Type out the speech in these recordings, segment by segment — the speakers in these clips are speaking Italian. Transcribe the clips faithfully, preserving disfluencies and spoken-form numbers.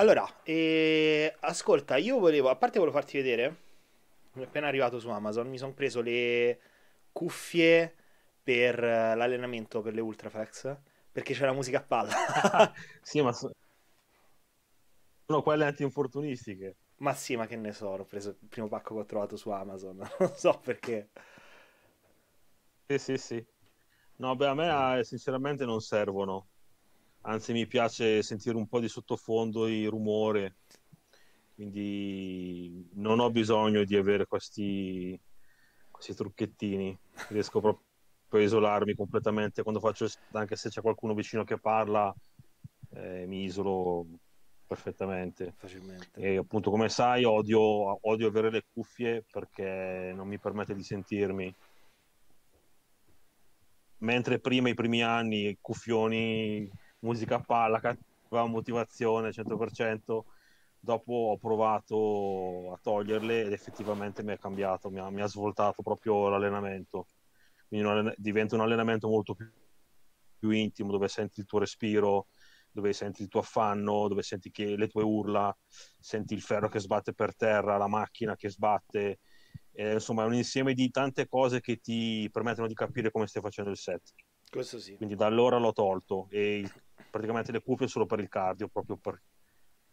Allora, eh, ascolta, io volevo, a parte volevo farti vedere, appena arrivato su Amazon, mi sono preso le cuffie per l'allenamento, per le Ultraflex, perché c'è la musica a palla. Sì, ma so- sono quelle antinfortunistiche. Ma sì, ma che ne so, ho preso il primo pacco che ho trovato su Amazon, non so perché. Sì, sì, sì. No, beh, a me eh, sinceramente non servono. Anzi, mi piace sentire un po' di sottofondo, il rumore. Quindi non ho bisogno di avere questi, questi trucchettini. Riesco proprio a isolarmi completamente. Quando faccio, anche se c'è qualcuno vicino che parla, eh, mi isolo perfettamente. Facilmente. E appunto, come sai, odio, odio avere le cuffie perché non mi permette di sentirmi. Mentre prima, i primi anni, cuffioni, musica a palla, cattiva motivazione cento per cento, dopo ho provato a toglierle ed effettivamente mi è cambiato, mi ha, mi ha svoltato proprio l'allenamento. Quindi un allen- diventa un allenamento molto più, più intimo, dove senti il tuo respiro, dove senti il tuo affanno, dove senti che le tue urla, senti il ferro che sbatte per terra, la macchina che sbatte. Eh, insomma, è un insieme di tante cose che ti permettono di capire come stai facendo il set. Questo sì. Quindi da allora l'ho tolto e il, praticamente le cuffie solo per il cardio, proprio per,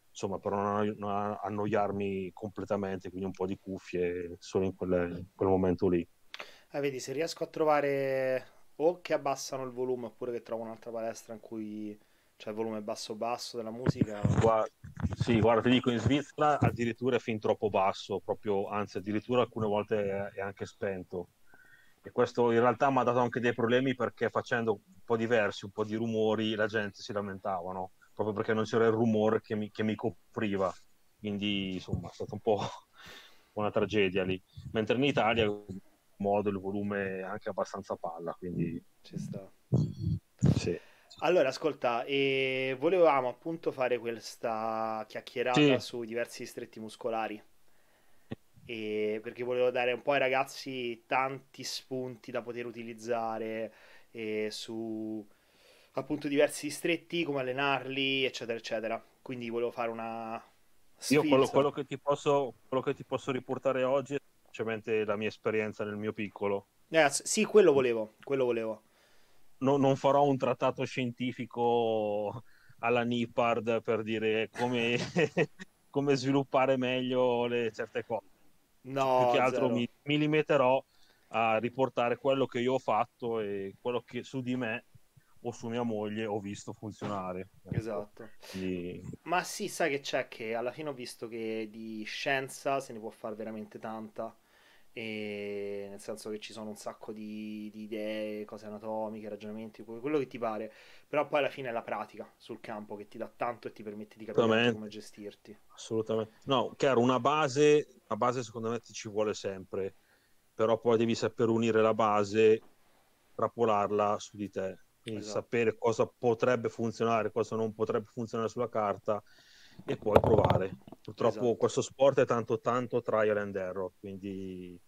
insomma, per non, non annoiarmi completamente, quindi un po' di cuffie solo in quel, in quel momento lì. Ah, vedi, se riesco a trovare o che abbassano il volume oppure che trovo un'altra palestra in cui c'è il volume basso basso della musica. Guarda, sì, guarda, ti dico, in Svizzera addirittura è fin troppo basso, proprio, anzi addirittura alcune volte è anche spento. E questo in realtà mi ha dato anche dei problemi perché facendo un po' diversi, un po' di rumori, la gente si lamentava, no? Proprio perché non c'era il rumore che mi, che mi copriva. Quindi, insomma, è stata un po' una tragedia lì. Mentre in Italia, in modo, il volume è anche abbastanza palla, quindi... Ci sta. Sì. Allora, ascolta, eh, volevamo appunto fare questa chiacchierata Sì. su diversi distretti muscolari, eh, perché volevo dare un po' ai ragazzi tanti spunti da poter utilizzare eh, su appunto diversi distretti, come allenarli, eccetera, eccetera. Quindi volevo fare una sfilza. Io quello, quello, che ti posso, quello che ti posso riportare oggi è semplicemente la mia esperienza nel mio piccolo. Eh, sì, quello volevo, quello volevo. No, non farò un trattato scientifico alla Nippard per dire come, come sviluppare meglio le certe cose. No, più che altro mi, mi limiterò a riportare quello che io ho fatto e quello che su di me o su mia moglie ho visto funzionare. Esatto. Quindi... Ma sì, sai che c'è, che alla fine ho visto che di scienza se ne può fare veramente tanta. E nel senso che ci sono un sacco di, di idee, cose anatomiche, ragionamenti, quello che ti pare, però poi alla fine è la pratica sul campo che ti dà tanto e ti permette di capire come gestirti. Assolutamente. No, chiaro, una base, una base secondo me ci vuole sempre, però poi devi saper unire la base, trapolarla su di te, quindi esatto. Sapere cosa potrebbe funzionare, cosa non potrebbe funzionare sulla carta e poi provare. Purtroppo esatto. Questo sport è tanto tanto trial and error, quindi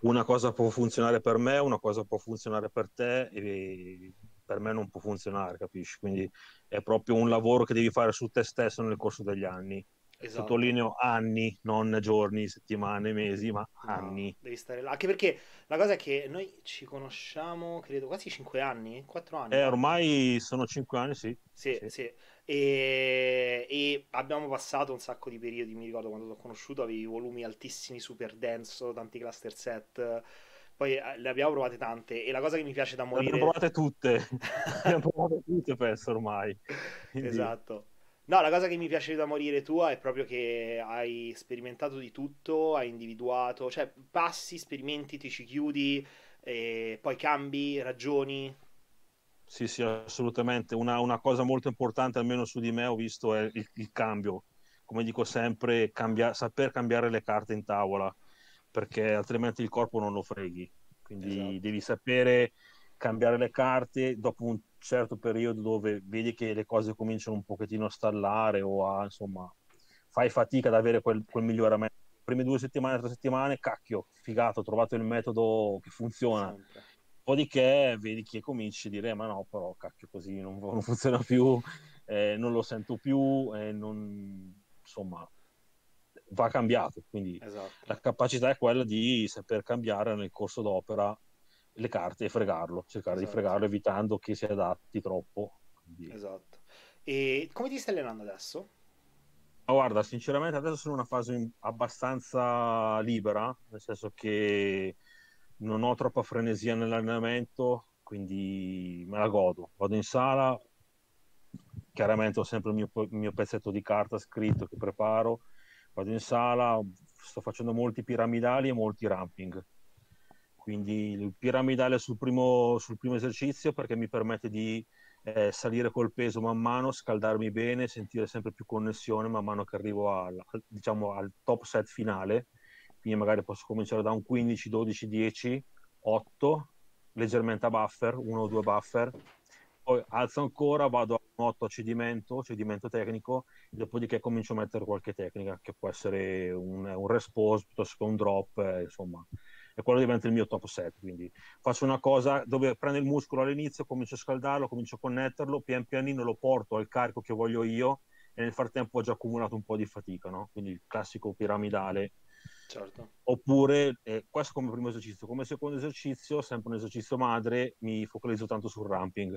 una cosa può funzionare per me, una cosa può funzionare per te e per me non può funzionare, capisci? Quindi è proprio un lavoro che devi fare su te stesso nel corso degli anni. Esatto. Sottolineo anni, non giorni, settimane, mesi, ma no, anni. Devi stare là, anche perché la cosa è che noi ci conosciamo, credo, quasi cinque anni, quattro anni. Eh, ormai sono cinque anni, sì. Sì, sì. sì. E... e abbiamo passato un sacco di periodi, mi ricordo quando ti ho conosciuto avevi volumi altissimi, super denso, tanti cluster set, poi le abbiamo provate tante e la cosa che mi piace da morire... Le abbiamo provate tutte, le abbiamo provate tutte penso ormai. Quindi... Esatto. No, la cosa che mi piace da morire tua è proprio che hai sperimentato di tutto, hai individuato, cioè passi, sperimenti, ti ci chiudi, e poi cambi, ragioni. Sì, sì, assolutamente. Una, una cosa molto importante, almeno su di me, ho visto è il, il cambio. Come dico sempre, cambia, saper cambiare le carte in tavola, perché altrimenti il corpo non lo freghi. Quindi esatto. Devi sapere cambiare le carte dopo un certo periodo dove vedi che le cose cominciano un pochettino a stallare o a, insomma, fai fatica ad avere quel, quel miglioramento. Prime due settimane, tre settimane, cacchio, figato, ho trovato il metodo che funziona. Sempre. Dopodiché vedi che cominci a dire, ma no, però cacchio, così non, non funziona più, eh, non lo sento più, eh, non... insomma va cambiato, quindi esatto. La capacità è quella di saper cambiare nel corso d'opera le carte e fregarlo, cercare esatto. di fregarlo evitando che si adatti troppo. Quindi... esatto. E come ti stai allenando adesso? Ma guarda, sinceramente adesso sono in una fase abbastanza libera, nel senso che non ho troppa frenesia nell'allenamento, quindi me la godo. Vado in sala, chiaramente ho sempre il mio, il mio pezzetto di carta scritto che preparo, vado in sala, sto facendo molti piramidali e molti ramping. Quindi il piramidale sul primo, sul primo esercizio, perché mi permette di eh, salire col peso man mano, scaldarmi bene, sentire sempre più connessione man mano che arrivo al, diciamo, al top set finale. Quindi magari posso cominciare da un quindici, dodici, dieci, otto, leggermente a buffer, uno o due buffer, poi alzo ancora, vado a un otto a cedimento, cedimento tecnico, e dopodiché comincio a mettere qualche tecnica, che può essere un, un respose piuttosto che un drop, eh, insomma, e quello diventa il mio top set. Quindi faccio una cosa dove prendo il muscolo all'inizio, comincio a scaldarlo, comincio a connetterlo, pian pianino lo porto al carico che voglio io, e nel frattempo ho già accumulato un po' di fatica, no? Quindi il classico piramidale. Certo. Oppure eh, questo come primo esercizio. Come secondo esercizio, sempre un esercizio madre, mi focalizzo tanto sul ramping,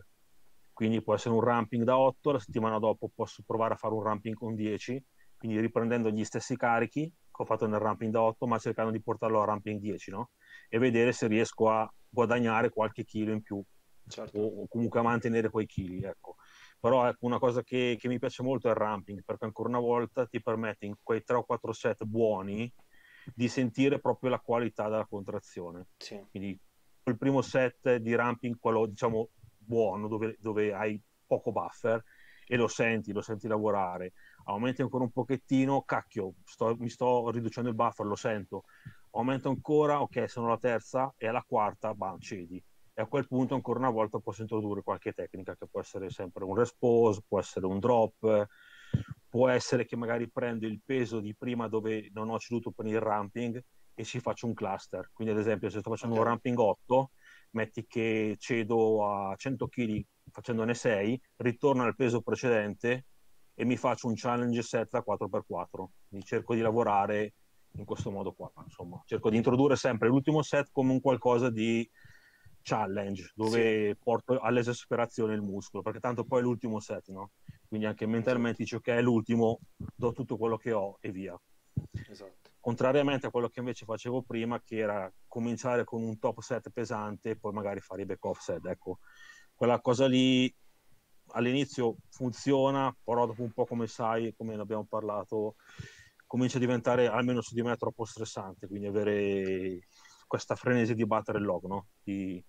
quindi può essere un ramping da otto, la settimana dopo posso provare a fare un ramping con dieci, quindi riprendendo gli stessi carichi che ho fatto nel ramping da otto, ma cercando di portarlo a ramping dieci, no? E vedere se riesco a guadagnare qualche chilo in più, certo. o, o comunque a mantenere quei chili, ecco. Però ecco, una cosa che, che mi piace molto è il ramping, perché ancora una volta ti permette in quei tre o quattro set buoni di sentire proprio la qualità della contrazione. Sì. Quindi il primo set di ramping, quello diciamo buono, dove, dove hai poco buffer e lo senti, lo senti lavorare, aumenti ancora un pochettino, cacchio, sto, mi sto riducendo il buffer, lo sento, aumento ancora, ok, sono alla terza, e alla quarta, bam, cedi, e a quel punto ancora una volta posso introdurre qualche tecnica, che può essere sempre un respose, può essere un drop, può essere che magari prendo il peso di prima dove non ho ceduto per il ramping e ci faccio un cluster. Quindi ad esempio se sto facendo okay. un ramping otto, metti che cedo a cento chili facendone sei, ritorno al peso precedente e mi faccio un challenge set da quattro per quattro. Quindi cerco di lavorare in questo modo qua, insomma. Cerco di introdurre sempre l'ultimo set come un qualcosa di challenge, dove sì. porto all'esasperazione il muscolo, perché tanto poi è l'ultimo set, no? Quindi anche mentalmente esatto. dici ok, è l'ultimo, do tutto quello che ho e via. Esatto. Contrariamente a quello che invece facevo prima, che era cominciare con un top set pesante e poi magari fare i back off set, ecco. Quella cosa lì all'inizio funziona, però dopo un po', come sai, come ne abbiamo parlato, comincia a diventare, almeno su di me, troppo stressante, quindi avere questa frenesi di battere il logo, no? Di...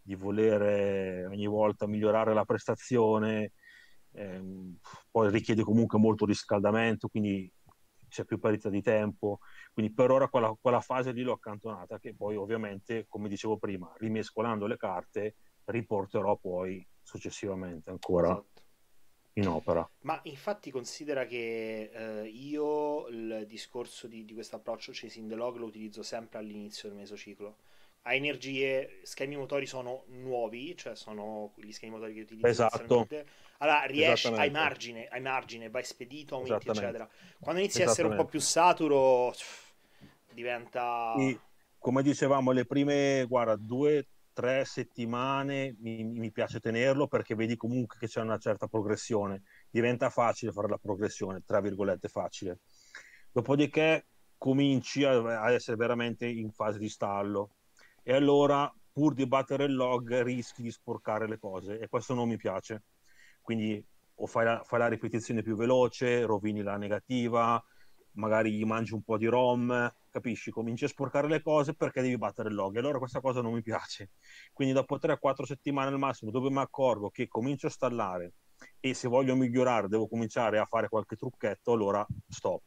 di voler ogni volta migliorare la prestazione, ehm, poi richiede comunque molto riscaldamento, quindi c'è più parità di tempo, quindi per ora quella, quella fase lì l'ho accantonata, che poi ovviamente, come dicevo prima, rimescolando le carte, riporterò poi successivamente ancora esatto. in opera. Ma infatti considera che eh, io il discorso di, di questo approccio chasing the log lo utilizzo sempre all'inizio del mesociclo. A energie, schemi motori sono nuovi, cioè sono gli schemi motori che utilizzi esatto. Allora riesci, hai margine, hai margine, vai spedito, aumenti eccetera. Quando inizi a essere un po' più saturo diventa... E, come dicevamo, le prime, guarda, due, tre settimane mi, mi piace tenerlo, perché vedi comunque che c'è una certa progressione, diventa facile fare la progressione, tra virgolette facile. Dopodiché cominci a, a essere veramente in fase di stallo, e allora pur di battere il log rischi di sporcare le cose, e questo non mi piace. Quindi o fai la, fai la ripetizione più veloce, rovini la negativa, magari gli mangi un po' di rom, capisci? Cominci a sporcare le cose perché devi battere il log, e allora questa cosa non mi piace. Quindi dopo tre o quattro settimane al massimo, dove mi accorgo che comincio a stallare e se voglio migliorare devo cominciare a fare qualche trucchetto, allora stop,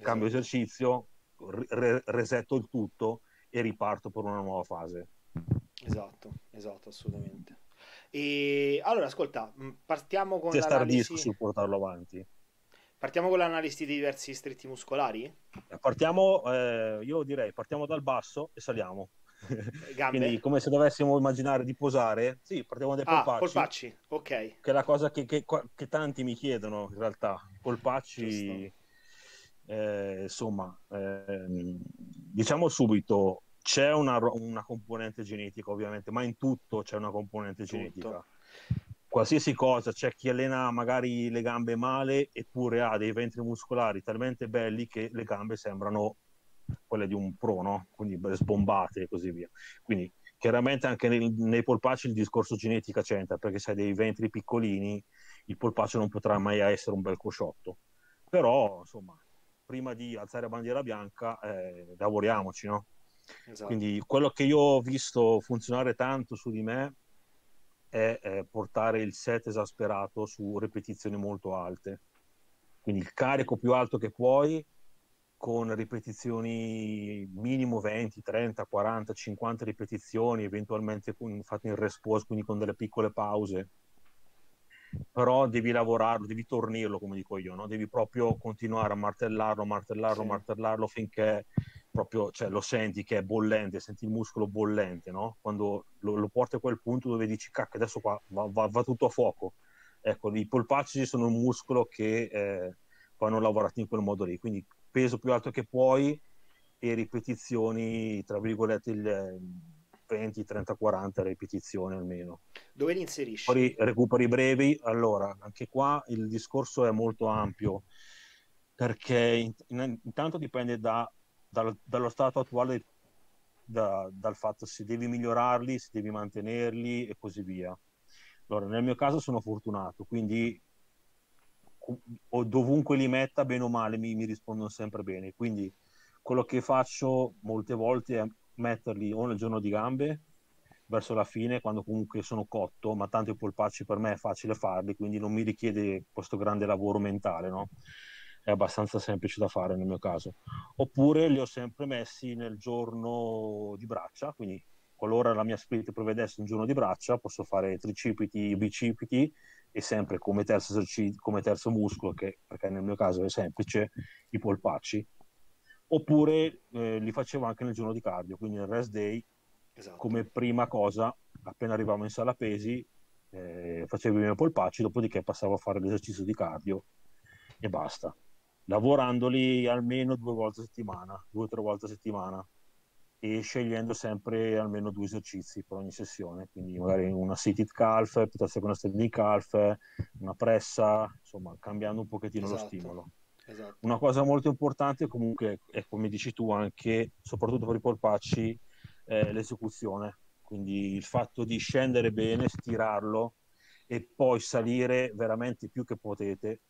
cambio esercizio, re- resetto il tutto e riparto per una nuova fase. Esatto, esatto, assolutamente. E allora ascolta, partiamo con l'analisi su portarlo avanti. Partiamo con l'analisi dei diversi distretti muscolari? Partiamo eh, io direi partiamo dal basso e saliamo. Gambe. Quindi come se dovessimo immaginare di posare. Sì, partiamo dai polpacci. Ah, polpacci, ok. Che è la cosa che, che, che tanti mi chiedono in realtà, polpacci. Giusto. eh, insomma, eh, diciamo subito, c'è una, una componente genetica ovviamente, ma in tutto c'è una componente tutto. genetica. Qualsiasi cosa, c'è chi allena magari le gambe male eppure ha dei ventri muscolari talmente belli che le gambe sembrano quelle di un pro, no? Quindi sbombate e così via. Quindi chiaramente anche nel, nei polpacci il discorso genetica c'entra, perché se hai dei ventri piccolini il polpaccio non potrà mai essere un bel cosciotto. Però insomma, prima di alzare la bandiera bianca, eh, lavoriamoci, no? Esatto. Quindi quello che io ho visto funzionare tanto su di me è, è portare il set esasperato su ripetizioni molto alte, quindi il carico più alto che puoi con ripetizioni minimo venti, trenta, quaranta, cinquanta ripetizioni, eventualmente con, fatto in rest pause, quindi con delle piccole pause, però devi lavorarlo, devi tornirlo, come dico io, no? Devi proprio continuare a martellarlo, martellarlo, sì. martellarlo finché proprio, cioè, lo senti che è bollente, senti il muscolo bollente, no? Quando lo, lo porti a quel punto dove dici, cacca, adesso qua va, va, va tutto a fuoco. Ecco, i polpacci sono un muscolo che eh, vanno lavorati in quel modo lì, quindi peso più alto che puoi e ripetizioni, tra virgolette, il venti, trenta, quaranta ripetizioni almeno. Dove li inserisci? Poi recuperi brevi. Allora, anche qua il discorso è molto ampio, perché intanto dipende da Dal, dallo stato attuale, da, dal fatto se devi migliorarli, se devi mantenerli e così via. Allora, nel mio caso sono fortunato, quindi o dovunque li metta, bene o male, mi, mi rispondono sempre bene. Quindi quello che faccio molte volte è metterli o nel giorno di gambe, verso la fine, quando comunque sono cotto, ma tanto i polpacci per me è facile farli, quindi non mi richiede questo grande lavoro mentale, no? È abbastanza semplice da fare nel mio caso. Oppure li ho sempre messi nel giorno di braccia, quindi qualora la mia split prevedesse un giorno di braccia, posso fare tricipiti, bicipiti e sempre come terzo, eserci- come terzo muscolo, che perché nel mio caso è semplice, i polpacci. Oppure eh, li facevo anche nel giorno di cardio, quindi nel rest day, esatto. Come prima cosa, appena arrivavo in sala pesi, eh, facevo i miei polpacci, dopodiché passavo a fare l'esercizio di cardio e basta. Lavorandoli almeno due volte a settimana, due o tre volte a settimana, e scegliendo sempre almeno due esercizi per ogni sessione, quindi magari una seated calf piuttosto che una standing calf, una pressa, insomma cambiando un pochettino, esatto, lo stimolo. Esatto. Una cosa molto importante comunque è, come dici tu anche, soprattutto per i polpacci, eh, l'esecuzione, quindi il fatto di scendere bene, stirarlo e poi salire veramente più che potete,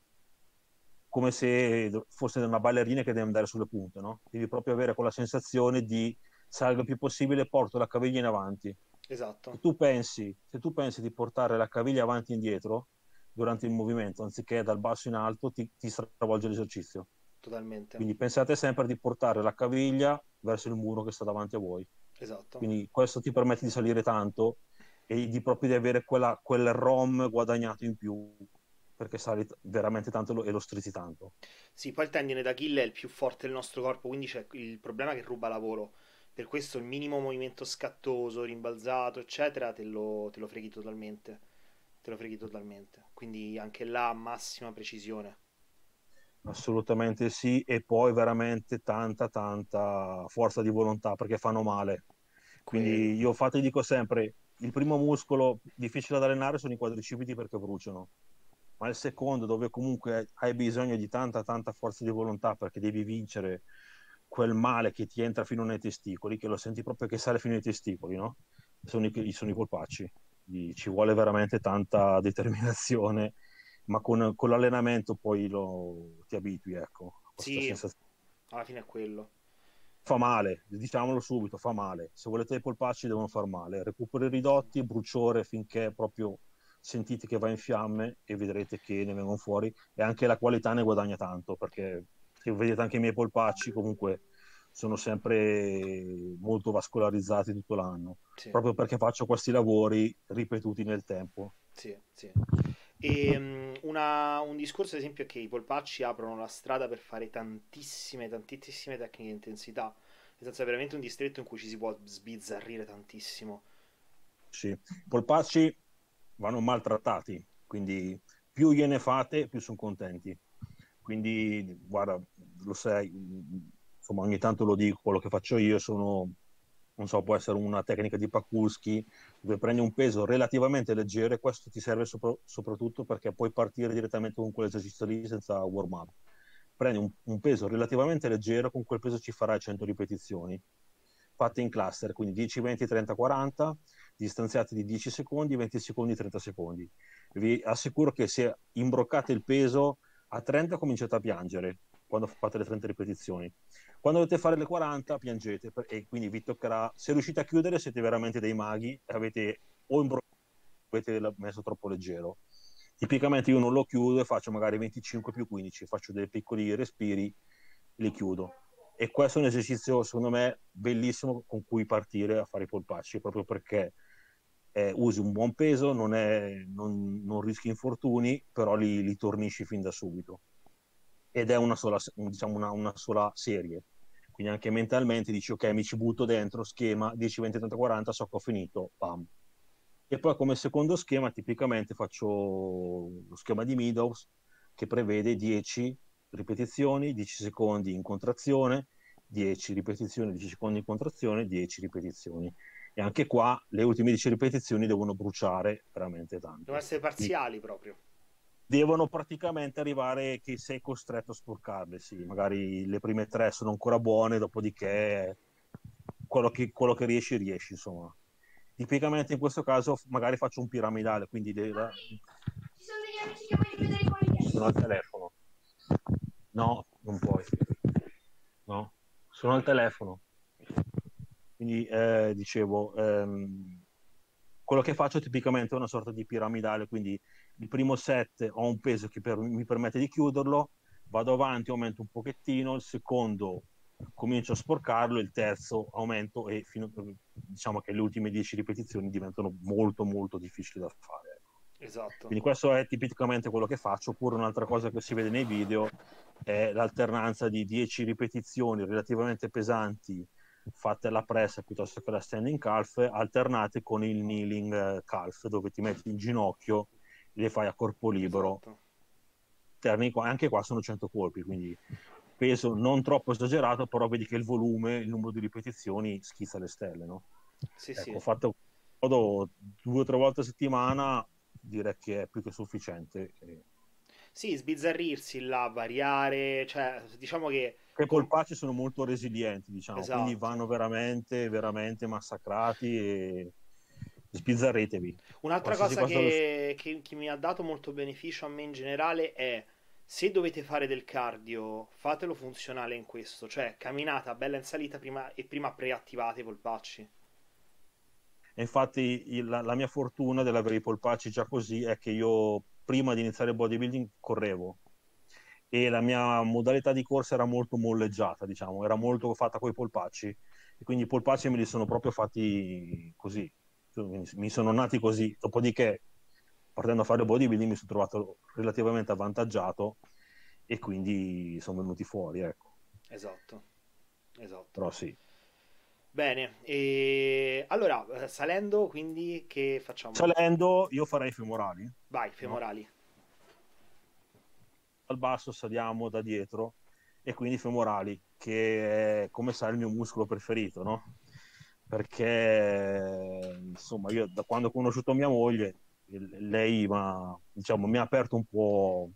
come se fosse una ballerina che deve andare sulle punte, no? Devi proprio avere quella sensazione di salgo il più possibile e porto la caviglia in avanti. Esatto. Se tu pensi, se tu pensi di portare la caviglia avanti e indietro durante il movimento, anziché dal basso in alto, ti, ti stravolge l'esercizio. Totalmente. Quindi pensate sempre di portare la caviglia verso il muro che sta davanti a voi. Esatto. Quindi questo ti permette di salire tanto e di proprio di avere quella, quel ROM guadagnato in più, perché sali veramente tanto e lo strizzi tanto. Sì, poi il tendine d'Achille è il più forte del nostro corpo, quindi c'è il problema che ruba lavoro. Per questo il minimo movimento scattoso, rimbalzato, eccetera, te lo, te lo freghi totalmente. Te lo freghi totalmente. Quindi anche là massima precisione. Assolutamente sì, e poi veramente tanta, tanta forza di volontà, perché fanno male. Quindi e... io infatti dico sempre, il primo muscolo difficile da allenare sono i quadricipiti perché bruciano. Ma il secondo, dove comunque hai bisogno di tanta tanta forza di volontà, perché devi vincere quel male che ti entra fino nei testicoli, che lo senti proprio che sale fino ai testicoli, no? Sono i, sono i polpacci. Ci vuole veramente tanta determinazione, ma con, con l'allenamento poi lo, ti abitui, ecco. Sì, sensazione. Alla fine è quello. Fa male, diciamolo subito, fa male. Se volete i polpacci devono far male. Recuperi ridotti, bruciore finché proprio... sentite che va in fiamme e vedrete che ne vengono fuori, e anche la qualità ne guadagna tanto, perché se vedete anche i miei polpacci comunque sono sempre molto vascolarizzati tutto l'anno, sì. Proprio perché faccio questi lavori ripetuti nel tempo. Sì, sì. E una, un discorso ad esempio è che i polpacci aprono la strada per fare tantissime tantissime tecniche di intensità, nel senso è veramente un distretto in cui ci si può sbizzarrire tantissimo. Sì, i polpacci vanno maltrattati, quindi più gliene fate più sono contenti. Quindi guarda, lo sai, insomma, ogni tanto lo dico, quello che faccio io sono, non so, può essere una tecnica di Paculski dove prendi un peso relativamente leggero, e questo ti serve sopra, soprattutto perché puoi partire direttamente con quell'esercizio lì senza warm up. Prendi un, un peso relativamente leggero, con quel peso ci farai cento ripetizioni fatte in cluster, quindi dieci, venti, trenta, quaranta, distanziate di dieci secondi, venti secondi, trenta secondi. Vi assicuro che se imbroccate il peso a trenta cominciate a piangere quando fate le trenta ripetizioni. Quando dovete fare le quaranta piangete, e quindi vi toccherà, se riuscite a chiudere siete veramente dei maghi, avete o imbroccato o avete messo troppo leggero. Tipicamente io non lo chiudo e faccio magari venticinque più quindici, faccio dei piccoli respiri, li chiudo. E questo è un esercizio secondo me bellissimo con cui partire a fare i polpacci, proprio perché eh, usi un buon peso, non, è, non, non rischi infortuni, però li, li tornisci fin da subito. Ed è una sola, diciamo una, una sola serie, quindi anche mentalmente dici ok, mi ci butto dentro, schema dieci, venti, trenta, quaranta, so che ho finito, pam. E poi come secondo schema tipicamente faccio lo schema di Meadows, che prevede dieci ripetizioni, dieci secondi in contrazione, dieci ripetizioni, dieci secondi in contrazione, dieci ripetizioni. E anche qua le ultime dieci ripetizioni devono bruciare veramente tanto. Devono essere parziali proprio. Devono praticamente arrivare che sei costretto a sporcarle, sì. Magari le prime tre sono ancora buone, dopodiché quello che, quello che riesci, riesci, insomma. Tipicamente in questo caso magari faccio un piramidale, quindi... Dei... Mami, ci sono degli amici che vogliono vedere con te. Sono al telefono. No, non puoi. No, sono al telefono. Quindi, eh, dicevo, ehm, quello che faccio tipicamente è una sorta di piramidale, quindi il primo set ho un peso che per, mi permette di chiuderlo, vado avanti, aumento un pochettino, il secondo comincio a sporcarlo, il terzo aumento, e fino, diciamo che le ultime dieci ripetizioni diventano molto molto difficili da fare. Esatto. Quindi questo è tipicamente quello che faccio. Oppure un'altra cosa che si vede nei video è l'alternanza di dieci ripetizioni relativamente pesanti fatte alla pressa piuttosto che alla standing calf, alternate con il kneeling calf, dove ti metti in ginocchio e le fai a corpo libero. Esatto. Anche qua sono cento colpi, quindi peso non troppo esagerato, però vedi che il volume, il numero di ripetizioni schizza le stelle, no? Sì, ecco, sì. Ho fatto due o tre volte a settimana, direi che è più che sufficiente. Sì, sbizzarrirsi là, variare, cioè diciamo che... Che colpacci sono molto resilienti, diciamo, esatto. Quindi vanno veramente, veramente massacrati e sbizzarritevi. Un'altra cosa che, lo... che, che mi ha dato molto beneficio a me in generale è: se dovete fare del cardio, fatelo funzionale in questo, cioè camminata bella in salita prima, e prima preattivate i polpacci. Infatti il, la mia fortuna dell'avere i polpacci già così è che io prima di iniziare il bodybuilding correvo, e la mia modalità di corsa era molto molleggiata, diciamo, era molto fatta coi polpacci, e quindi i polpacci me li sono proprio fatti così, mi sono nati così. Dopodiché partendo a fare bodybuilding mi sono trovato relativamente avvantaggiato, e quindi sono venuti fuori, ecco. Esatto, esatto. Però sì. Bene, e allora salendo, quindi che facciamo? Salendo io farei femorali. Vai, femorali. No? Al basso saliamo da dietro, e quindi femorali, che è, come sai, il mio muscolo preferito, no? Perché insomma io da quando ho conosciuto mia moglie, lei ma, diciamo, mi ha aperto un po'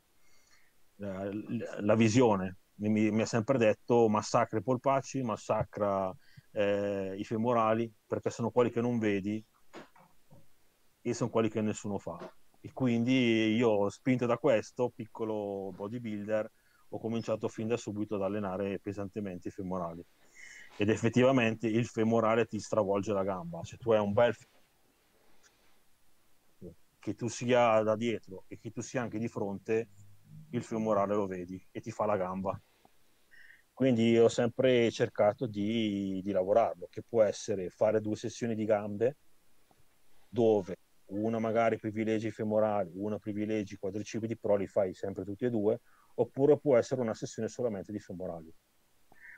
eh, la visione, mi, mi ha sempre detto massacra i polpacci, massacra eh, i femorali, perché sono quelli che non vedi e sono quelli che nessuno fa. E quindi io, spinto da questo, piccolo bodybuilder, ho cominciato fin da subito ad allenare pesantemente i femorali, ed effettivamente il femorale ti stravolge la gamba. Se tu hai un bel, che tu sia da dietro e che tu sia anche di fronte, il femorale lo vedi e ti fa la gamba. Quindi ho sempre cercato di, di lavorarlo, che può essere fare due sessioni di gambe, dove una magari privilegi i femorali, una privilegi i quadricipiti, però li fai sempre tutti e due, oppure può essere una sessione solamente di femorali.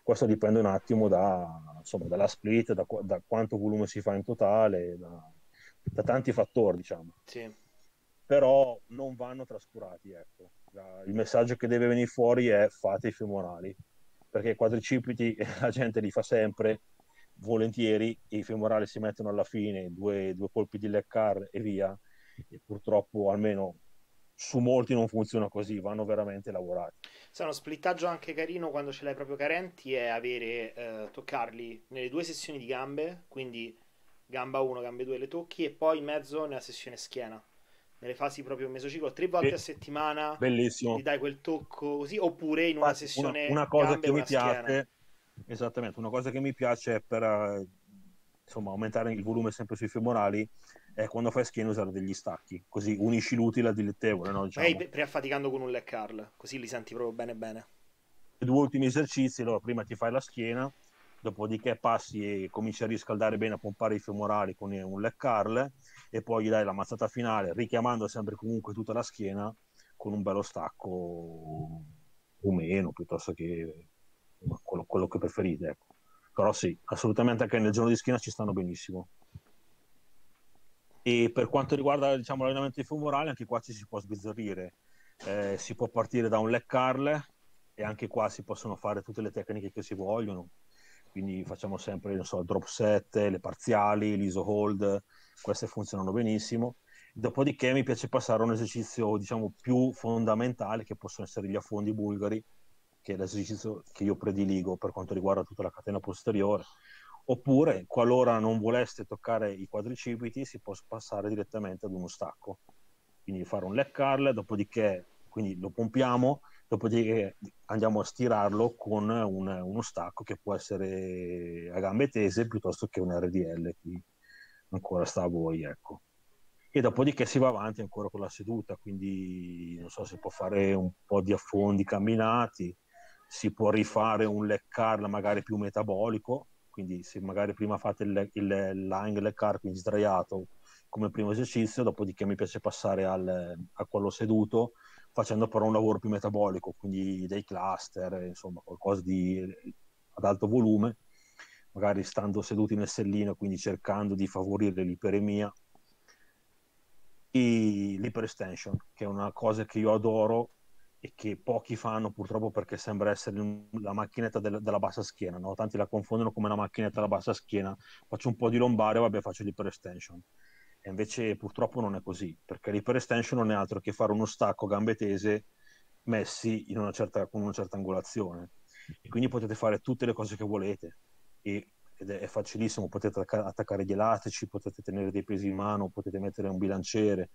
Questo dipende un attimo da, insomma, dalla split, da, da quanto volume si fa in totale, da... da tanti fattori, diciamo. Sì. Però non vanno trascurati, ecco. Il messaggio che deve venire fuori è: fate i femorali, perché i quadricipiti la gente li fa sempre volentieri, i femorali si mettono alla fine, due, due colpi di leccar e via, e purtroppo almeno su molti non funziona così, vanno veramente lavorati. Sì, uno splittaggio anche carino quando ce l'hai proprio carenti è avere eh, toccarli nelle due sessioni di gambe, quindi gamba uno, gambe due le tocchi, e poi in mezzo nella sessione schiena, nelle fasi proprio mesociclo, tre volte sì. a settimana. Bellissimo. Gli dai quel tocco così, oppure in una sessione una, una cosa che mi piace schiena. Esattamente, una cosa che mi piace per insomma aumentare il volume sempre sui femorali è quando fai schiena usare degli stacchi, così unisci l'utile al dilettevole, no? Diciamo. E preaffaticando con un leg curl, così li senti proprio bene bene. I due ultimi esercizi, allora, prima ti fai la schiena, dopodiché passi e cominci a riscaldare bene, a pompare i femorali con un leg curl, e poi gli dai la mazzata finale richiamando sempre comunque tutta la schiena con un bello stacco o meno, piuttosto che quello, quello che preferite, ecco. Però sì, assolutamente anche nel giorno di schiena ci stanno benissimo. E per quanto riguarda diciamo l'allenamento femorale, anche qua ci si può sbizzarrire, eh, si può partire da un leg curl e anche qua si possono fare tutte le tecniche che si vogliono, quindi facciamo sempre non so, il drop set, le parziali, l'iso hold, queste funzionano benissimo. Dopodiché mi piace passare a un esercizio diciamo più fondamentale, che possono essere gli affondi bulgari, che è l'esercizio che io prediligo per quanto riguarda tutta la catena posteriore. Oppure, qualora non voleste toccare i quadricipiti, si può passare direttamente ad uno stacco, quindi fare un leg curl, dopodiché quindi lo pompiamo, dopodiché andiamo a stirarlo con un, uno stacco che può essere a gambe tese piuttosto che un R D L, quindi ancora sta a voi, ecco. E dopodiché si va avanti ancora con la seduta, quindi non so, si può fare un po' di affondi camminati, si può rifare un leg curl magari più metabolico, quindi se magari prima fate il, il lying leg curl, quindi sdraiato come primo esercizio, dopodiché mi piace passare al, a quello seduto, facendo però un lavoro più metabolico, quindi dei cluster, insomma qualcosa di ad alto volume, magari stando seduti nel sellino, quindi cercando di favorire l'iperemia e l'iperextension, che è una cosa che io adoro e che pochi fanno purtroppo, perché sembra essere la macchinetta del, della bassa schiena, no? Tanti la confondono come la macchinetta della bassa schiena, faccio un po' di lombare, vabbè faccio l'iperextension, e invece purtroppo non è così, perché l'iperextension non è altro che fare uno stacco gambe tese messi in una certa, con una certa angolazione, e quindi potete fare tutte le cose che volete, e ed è facilissimo, potete attaccare gli elastici, potete tenere dei pesi in mano, potete mettere un bilanciere,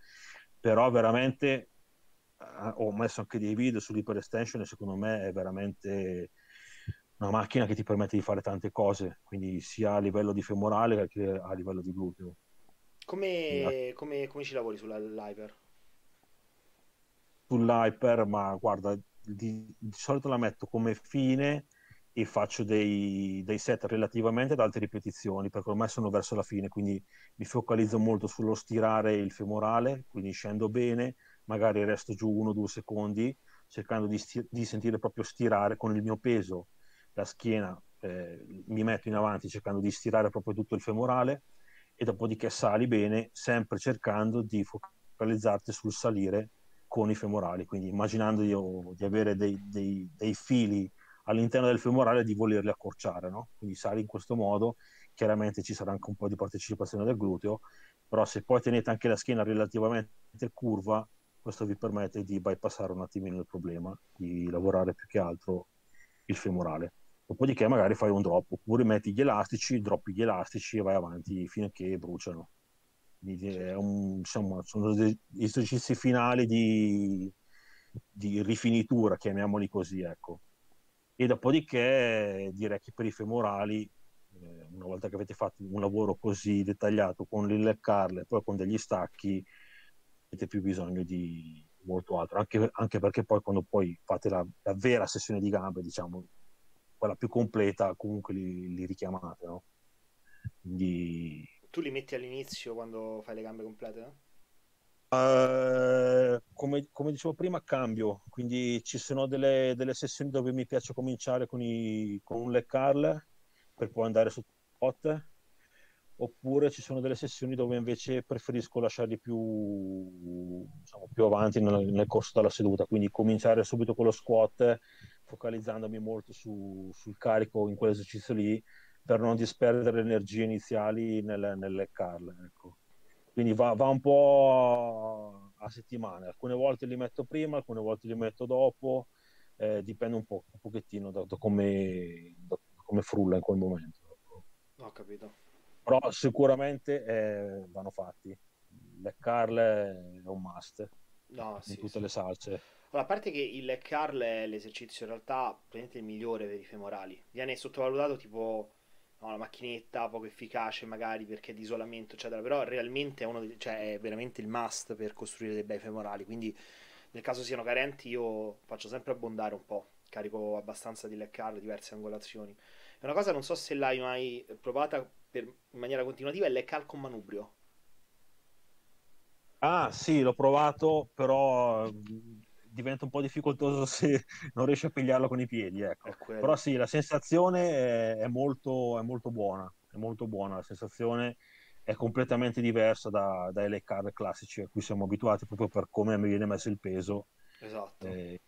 però veramente eh, ho messo anche dei video sull'iperextension e secondo me è veramente una macchina che ti permette di fare tante cose, quindi sia a livello di femorale che a livello di gluteo. Come, come, come ci lavori sull'hyper? Sull'hyper, ma guarda, di, di solito la metto come fine e faccio dei, dei set relativamente ad alte ripetizioni, perché ormai sono verso la fine, quindi mi focalizzo molto sullo stirare il femorale, quindi scendo bene, magari resto giù uno o due secondi, cercando di, di sentire proprio stirare con il mio peso la schiena, eh, mi metto in avanti cercando di stirare proprio tutto il femorale, e dopodiché sali bene, sempre cercando di focalizzarti sul salire con i femorali, quindi immaginando di, di avere dei, dei, dei fili all'interno del femorale, di volerli accorciare, no? Quindi sali in questo modo, chiaramente ci sarà anche un po' di partecipazione del gluteo, però se poi tenete anche la schiena relativamente curva, questo vi permette di bypassare un attimino il problema, di lavorare più che altro il femorale. Dopodiché magari fai un drop, oppure metti gli elastici, droppi gli elastici e vai avanti fino a che bruciano. Quindi è un, insomma, sono degli esercizi finali di, di rifinitura, chiamiamoli così, ecco. E dopodiché direi che per i femorali, eh, una volta che avete fatto un lavoro così dettagliato con il leg curl e poi con degli stacchi, avete più bisogno di molto altro, anche, anche perché poi quando poi fate la, la vera sessione di gambe, diciamo quella più completa, comunque li, li richiamate, no? Quindi tu li metti all'inizio quando fai le gambe complete, no? Uh, come, come dicevo prima, cambio, quindi ci sono delle, delle sessioni dove mi piace cominciare con, i, con un leg curl per poi andare su pot, oppure ci sono delle sessioni dove invece preferisco lasciarli più, diciamo, più avanti nel, nel corso della seduta, quindi cominciare subito con lo squat, focalizzandomi molto su, sul carico in quell'esercizio lì, per non disperdere le energie iniziali nel, nel leccarle, ecco. Quindi va, va un po' a settimane, alcune volte li metto prima, alcune volte li metto dopo, eh, dipende un po', un pochettino da, da, come, da come frulla in quel momento. Ho capito. Però sicuramente eh, vanno fatti, leccarle è un must, no, sì, in tutte sì. le salse. Allora, a parte che il leccarle è l'esercizio in realtà praticamente il migliore per i femorali, viene sottovalutato tipo... No, la macchinetta poco efficace magari perché di isolamento eccetera, però realmente è, uno dei, cioè, è veramente il must per costruire dei bei femorali, quindi nel caso siano carenti io faccio sempre abbondare un po', carico abbastanza di leccarle, diverse angolazioni. È una cosa, non so se l'hai mai provata per, in maniera continuativa, è leccar con manubrio. Ah sì, l'ho provato, però diventa un po' difficoltoso se non riesci a pigliarlo con i piedi, ecco. Però sì, la sensazione è molto, è molto buona, è molto buona, la sensazione è completamente diversa da, dai leccar classici a cui siamo abituati, proprio per come mi viene messo il peso. Esatto. Eh,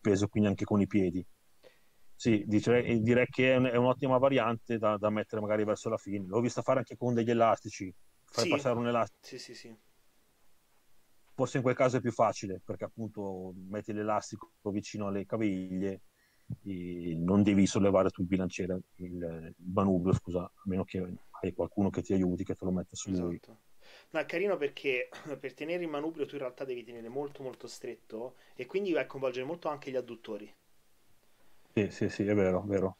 peso quindi anche con i piedi. Sì, direi, direi che è un'ottima variante da, da mettere magari verso la fine. L'ho vista fare anche con degli elastici, far sì. passare un elastico. Sì, sì, sì. Forse in quel caso è più facile, perché appunto metti l'elastico vicino alle caviglie e non devi sollevare tu il bilanciere, il manubrio, scusa, a meno che hai qualcuno che ti aiuti, che te lo metta su lui. Esatto. No, è carino perché per tenere il manubrio tu in realtà devi tenere molto molto stretto e quindi vai a coinvolgere molto anche gli adduttori. Sì, sì, sì, è vero, è vero.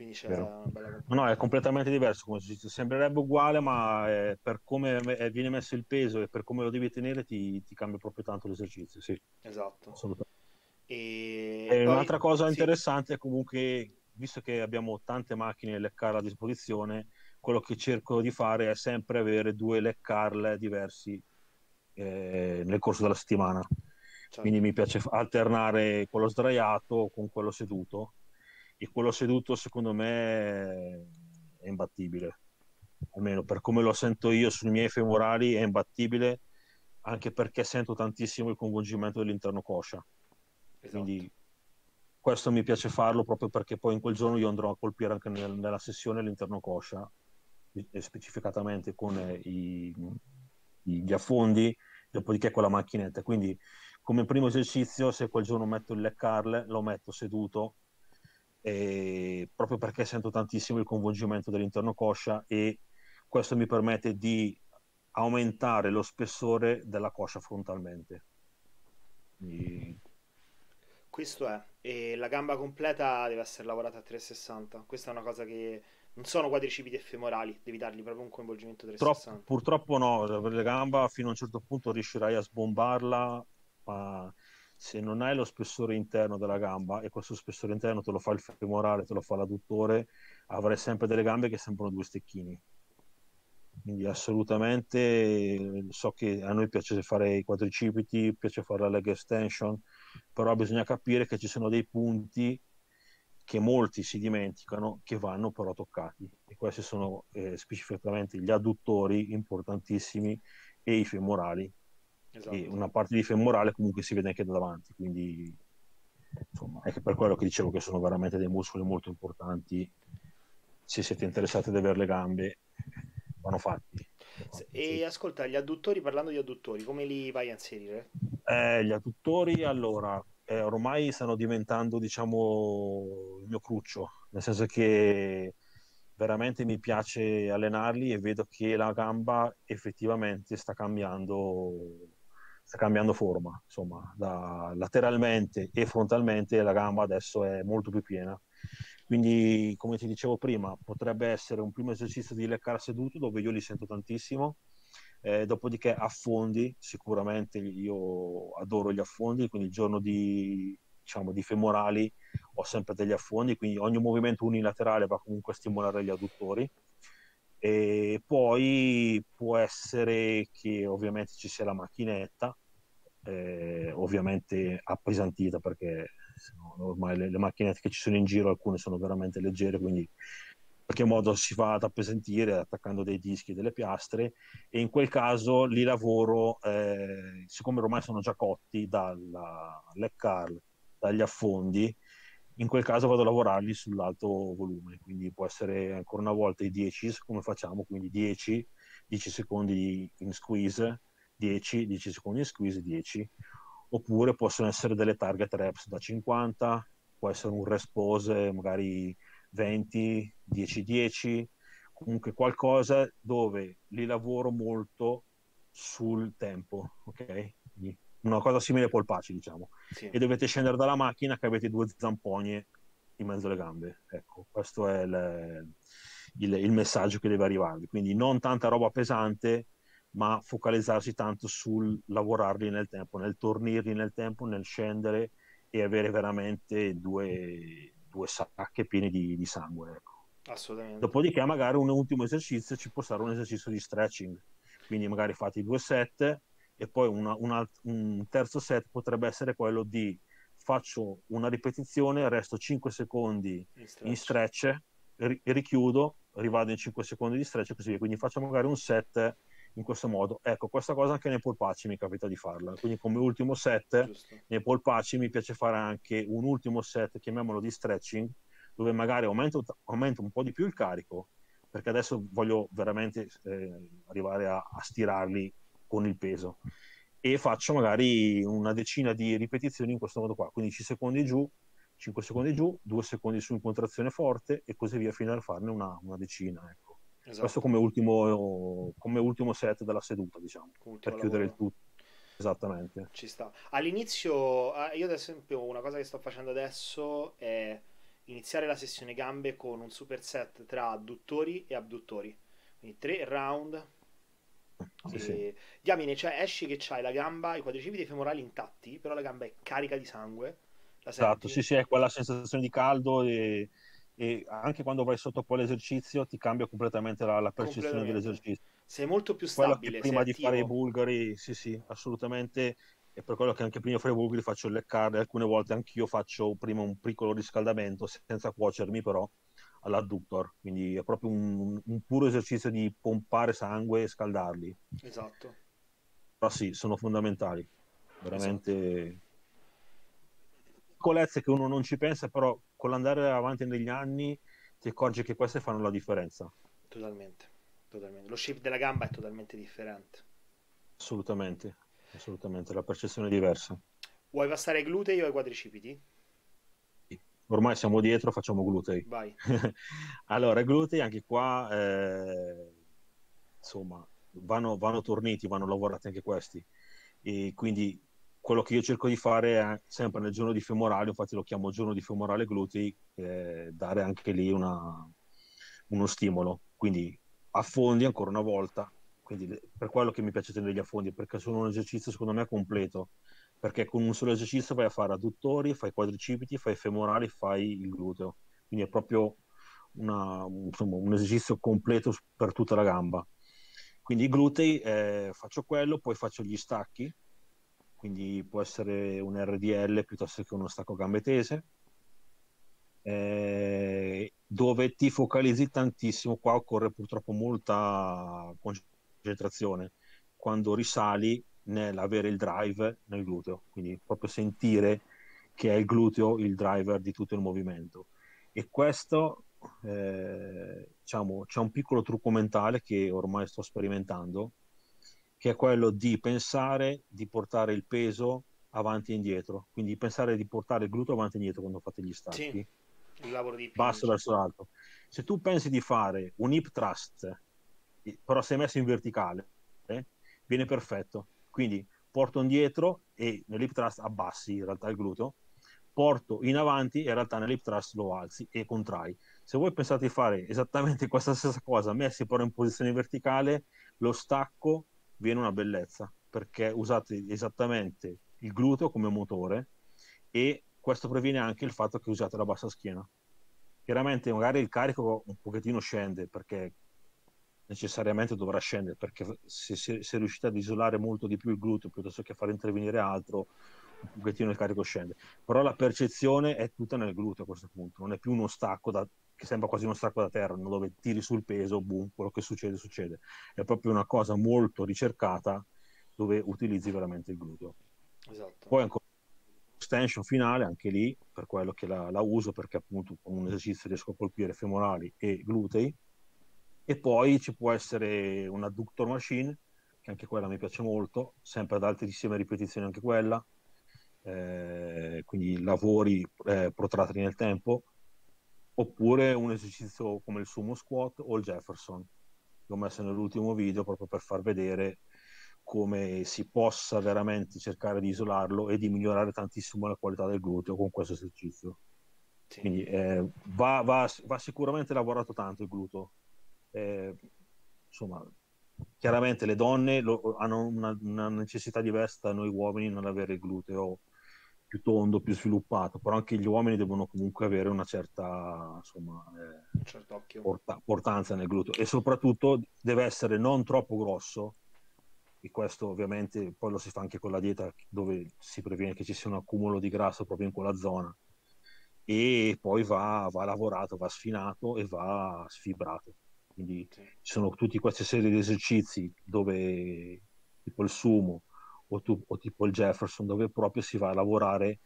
Quindi c'è vero. Una bella... No, è completamente diverso, come si dice. Sembrerebbe uguale, ma è, per come viene messo il peso e per come lo devi tenere ti, ti cambia proprio tanto l'esercizio, sì. Esatto. Assolutamente. E... E poi... Un'altra cosa interessante è sì. comunque, visto che abbiamo tante macchine leccar a disposizione, quello che cerco di fare è sempre avere due leccar diversi eh, nel corso della settimana. Certo. Quindi mi piace alternare quello sdraiato con quello seduto, e quello seduto secondo me è imbattibile, almeno per come lo sento io sui miei femorali è imbattibile, anche perché sento tantissimo il coinvolgimento dell'interno coscia. Esatto. Quindi questo mi piace farlo proprio perché poi in quel giorno io andrò a colpire anche nel, nella sessione l'interno coscia, specificatamente con i, gli affondi, dopodiché con la macchinetta. Quindi come primo esercizio, se quel giorno metto il leccarle, lo metto seduto, e proprio perché sento tantissimo il coinvolgimento dell'interno coscia e questo mi permette di aumentare lo spessore della coscia frontalmente. Quindi... Questo è, e la gamba completa deve essere lavorata a trecentosessanta. Questa è una cosa che non sono quadricipiti e femorali, devi dargli proprio un coinvolgimento trecentosessanta. Troppo, purtroppo no, per la gamba fino a un certo punto riuscirai a sbombarla, ma se non hai lo spessore interno della gamba, e questo spessore interno te lo fa il femorale, te lo fa l'adduttore, avrai sempre delle gambe che sembrano due stecchini. Quindi assolutamente, so che a noi piace fare i quadricipiti, piace fare la leg extension, però bisogna capire che ci sono dei punti che molti si dimenticano, che vanno però toccati, e questi sono eh, specificatamente gli adduttori importantissimi e i femorali. Esatto. E una parte di femorale comunque si vede anche da davanti, quindi insomma è per quello che dicevo che sono veramente dei muscoli molto importanti. Se siete interessati ad avere le gambe, vanno fatti. E sì. Ascolta, gli adduttori, parlando di adduttori, come li vai a inserire? Eh, gli adduttori, allora eh, ormai stanno diventando, diciamo, il mio cruccio, nel senso che veramente mi piace allenarli e vedo che la gamba effettivamente sta cambiando sta cambiando forma, insomma, da lateralmente e frontalmente la gamba adesso è molto più piena. Quindi, come ti dicevo prima, potrebbe essere un primo esercizio di leccar seduto, dove io li sento tantissimo, eh, dopodiché affondi, sicuramente io adoro gli affondi, quindi il giorno di, diciamo, di femorali ho sempre degli affondi, quindi ogni movimento unilaterale va comunque a stimolare gli adduttori. E poi può essere che ovviamente ci sia la macchinetta, eh, ovviamente appesantita, perché no, ormai le, le macchinette che ci sono in giro alcune sono veramente leggere, quindi in qualche modo si va ad appesantire attaccando dei dischi, delle piastre, e in quel caso li lavoro, eh, siccome ormai sono già cotti dalla leccar, dagli affondi, in quel caso vado a lavorarli sull'alto volume, quindi può essere ancora una volta i dieci, come facciamo, quindi dieci, dieci secondi in squeeze, dieci, dieci secondi in squeeze, dieci, oppure possono essere delle target reps da cinquanta, può essere un rest pose magari venti, dieci, dieci, comunque qualcosa dove li lavoro molto sul tempo, ok? Quindi una cosa simile ai polpacci, diciamo, sì. E dovete scendere dalla macchina che avete due zampogne in mezzo alle gambe, ecco, questo è il, il, il messaggio che deve arrivarvi, quindi non tanta roba pesante, ma focalizzarsi tanto sul lavorarli nel tempo, nel tornirli nel tempo, nel scendere e avere veramente due, due sacche piene di, di sangue, ecco. Assolutamente. Dopodiché magari un ultimo esercizio ci può stare un esercizio di stretching, quindi magari fate due set e poi una, una, un terzo set potrebbe essere quello di faccio una ripetizione, resto cinque secondi in stretch, in stretch ri- richiudo, rivado in cinque secondi di stretch e così via, quindi faccio magari un set in questo modo, ecco, questa cosa anche nei polpacci mi capita di farla, quindi come ultimo set. Giusto. Nei polpacci mi piace fare anche un ultimo set, chiamiamolo di stretching, dove magari aumento, aumento un po' di più il carico, perché adesso voglio veramente eh, arrivare a, a stirarli con il peso, e faccio magari una decina di ripetizioni in questo modo qua, quindici secondi giù, cinque secondi giù, due secondi su in contrazione forte e così via fino a farne una, una decina, ecco. Esatto. Questo come ultimo, come ultimo set della seduta, diciamo, ultimo per lavoro. Chiudere il tutto. Esattamente. Ci sta. All'inizio, io ad esempio una cosa che sto facendo adesso è iniziare la sessione gambe con un superset tra adduttori e abduttori, quindi tre round. Sì, e... sì. Diamine, cioè esci che c'hai la gamba, i quadricipiti femorali intatti, però la gamba è carica di sangue. La esatto, sì, sì, è quella sensazione di caldo e... e anche quando vai sotto poi l'esercizio ti cambia completamente la, la percezione dell'esercizio. Sei molto più stabile. Prima di attivo. Fare i bulgari, sì sì, assolutamente, e per quello che anche prima di fare i bulgari faccio il leccare, alcune volte anch'io faccio prima un piccolo riscaldamento senza cuocermi però all'adductor, quindi è proprio un, un puro esercizio di pompare sangue e scaldarli. Esatto. Però sì, sono fondamentali, veramente... Esatto. Piccolezze che uno non ci pensa, però con l'andare avanti negli anni ti accorgi che queste fanno la differenza. Totalmente, totalmente. Lo shape della gamba è totalmente differente. Assolutamente, assolutamente, la percezione è diversa. Vuoi passare ai glutei o ai quadricipiti? Ormai siamo dietro, facciamo glutei. Vai. Allora, glutei anche qua, eh, insomma, vanno, vanno torniti, vanno lavorati anche questi. E quindi... quello che io cerco di fare è sempre nel giorno di femorale, infatti lo chiamo giorno di femorale glutei, eh, dare anche lì una, uno stimolo, quindi affondi ancora una volta, quindi per quello che mi piace tenere gli affondi, perché sono un esercizio secondo me completo, perché con un solo esercizio vai a fare adduttori, fai quadricipiti, fai femorali, fai il gluteo, quindi è proprio una, insomma, un esercizio completo per tutta la gamba. Quindi i glutei, eh, faccio quello, poi faccio gli stacchi, quindi può essere un R D L piuttosto che uno stacco gambe tese, eh, dove ti focalizzi tantissimo, qua occorre purtroppo molta concentrazione, quando risali nell'avere il drive nel gluteo, quindi proprio sentire che è il gluteo il driver di tutto il movimento. E questo, eh, diciamo, c'è un piccolo trucco mentale che ormai sto sperimentando, che è quello di pensare di portare il peso avanti e indietro, quindi pensare di portare il gluteo avanti e indietro quando fate gli stacchi, sì, il lavoro di basso verso l'alto. Se tu pensi di fare un hip thrust, però sei messo in verticale, eh, viene perfetto, quindi porto indietro e nell'hip thrust abbassi in realtà il gluteo, porto in avanti e in realtà nell'hip thrust lo alzi e contrai. Se voi pensate di fare esattamente questa stessa cosa, messi però in posizione verticale, lo stacco viene una bellezza, perché usate esattamente il gluteo come motore e questo previene anche il fatto che usate la bassa schiena. Chiaramente magari il carico un pochettino scende, perché necessariamente dovrà scendere, perché se, se, se riuscite ad isolare molto di più il gluteo piuttosto che far intervenire altro, un pochettino il carico scende, però la percezione è tutta nel gluteo a questo punto, non è più uno stacco da, che sembra quasi uno stacco da terra, dove tiri sul peso, boom, quello che succede succede, è proprio una cosa molto ricercata dove utilizzi veramente il gluteo. Esatto. Poi ancora l'extension finale, anche lì, per quello che la, la uso, perché appunto con un esercizio riesco a colpire femorali e glutei. E poi ci può essere un adductor machine, che anche quella mi piace molto, sempre ad altissime ripetizioni anche quella, eh, quindi lavori eh, protratti nel tempo, oppure un esercizio come il sumo squat o il Jefferson. L'ho messo nell'ultimo video proprio per far vedere come si possa veramente cercare di isolarlo e di migliorare tantissimo la qualità del gluteo con questo esercizio. Sì. Quindi eh, va, va, va sicuramente lavorato tanto il gluteo. Eh, insomma, chiaramente le donne lo, hanno una, una necessità diversa da noi uomini non avere il gluteo più tondo, più sviluppato, però anche gli uomini devono comunque avere una certa, insomma, eh, un certo occhio. Porta, portanza nel gluteo, e soprattutto deve essere non troppo grosso, e questo ovviamente poi lo si fa anche con la dieta, dove si previene che ci sia un accumulo di grasso proprio in quella zona, e poi va, va lavorato, va sfinato e va sfibrato. Quindi sì, ci sono tutti questa serie di esercizi dove, tipo il sumo o, tu, o tipo il Jefferson, dove proprio si va a lavorare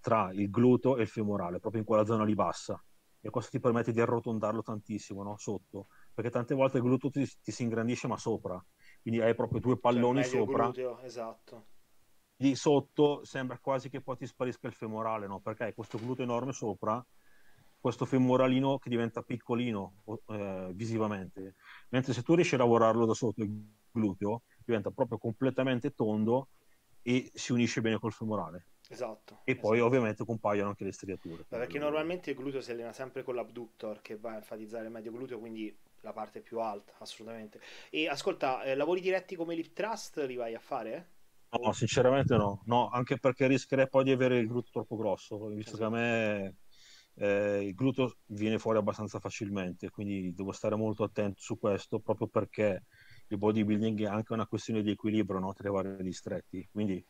tra il gluteo e il femorale, proprio in quella zona lì bassa, e questo ti permette di arrotondarlo tantissimo, no? Sotto, perché tante volte il gluteo ti, ti si ingrandisce ma sopra, quindi hai proprio due palloni, cioè, sopra gluteo, esatto, lì sotto sembra quasi che poi ti sparisca il femorale, no? Perché hai questo gluteo enorme sopra, questo femoralino che diventa piccolino eh, visivamente, mentre se tu riesci a lavorarlo da sotto il gluteo diventa proprio completamente tondo e si unisce bene col femorale. Esatto. E poi esatto, ovviamente compaiono anche le striature. Beh, perché normalmente il gluteo si allena sempre con l'abductor, che va a enfatizzare il medio gluteo, quindi la parte più alta, assolutamente. E ascolta, eh, lavori diretti come l'hip thrust li vai a fare? Eh? No, sinceramente no. No, anche perché rischierei poi di avere il gluteo troppo grosso, visto esatto, che a me... Eh, il gluteo viene fuori abbastanza facilmente, quindi devo stare molto attento su questo, proprio perché il bodybuilding è anche una questione di equilibrio, no? Tra i vari distretti, quindi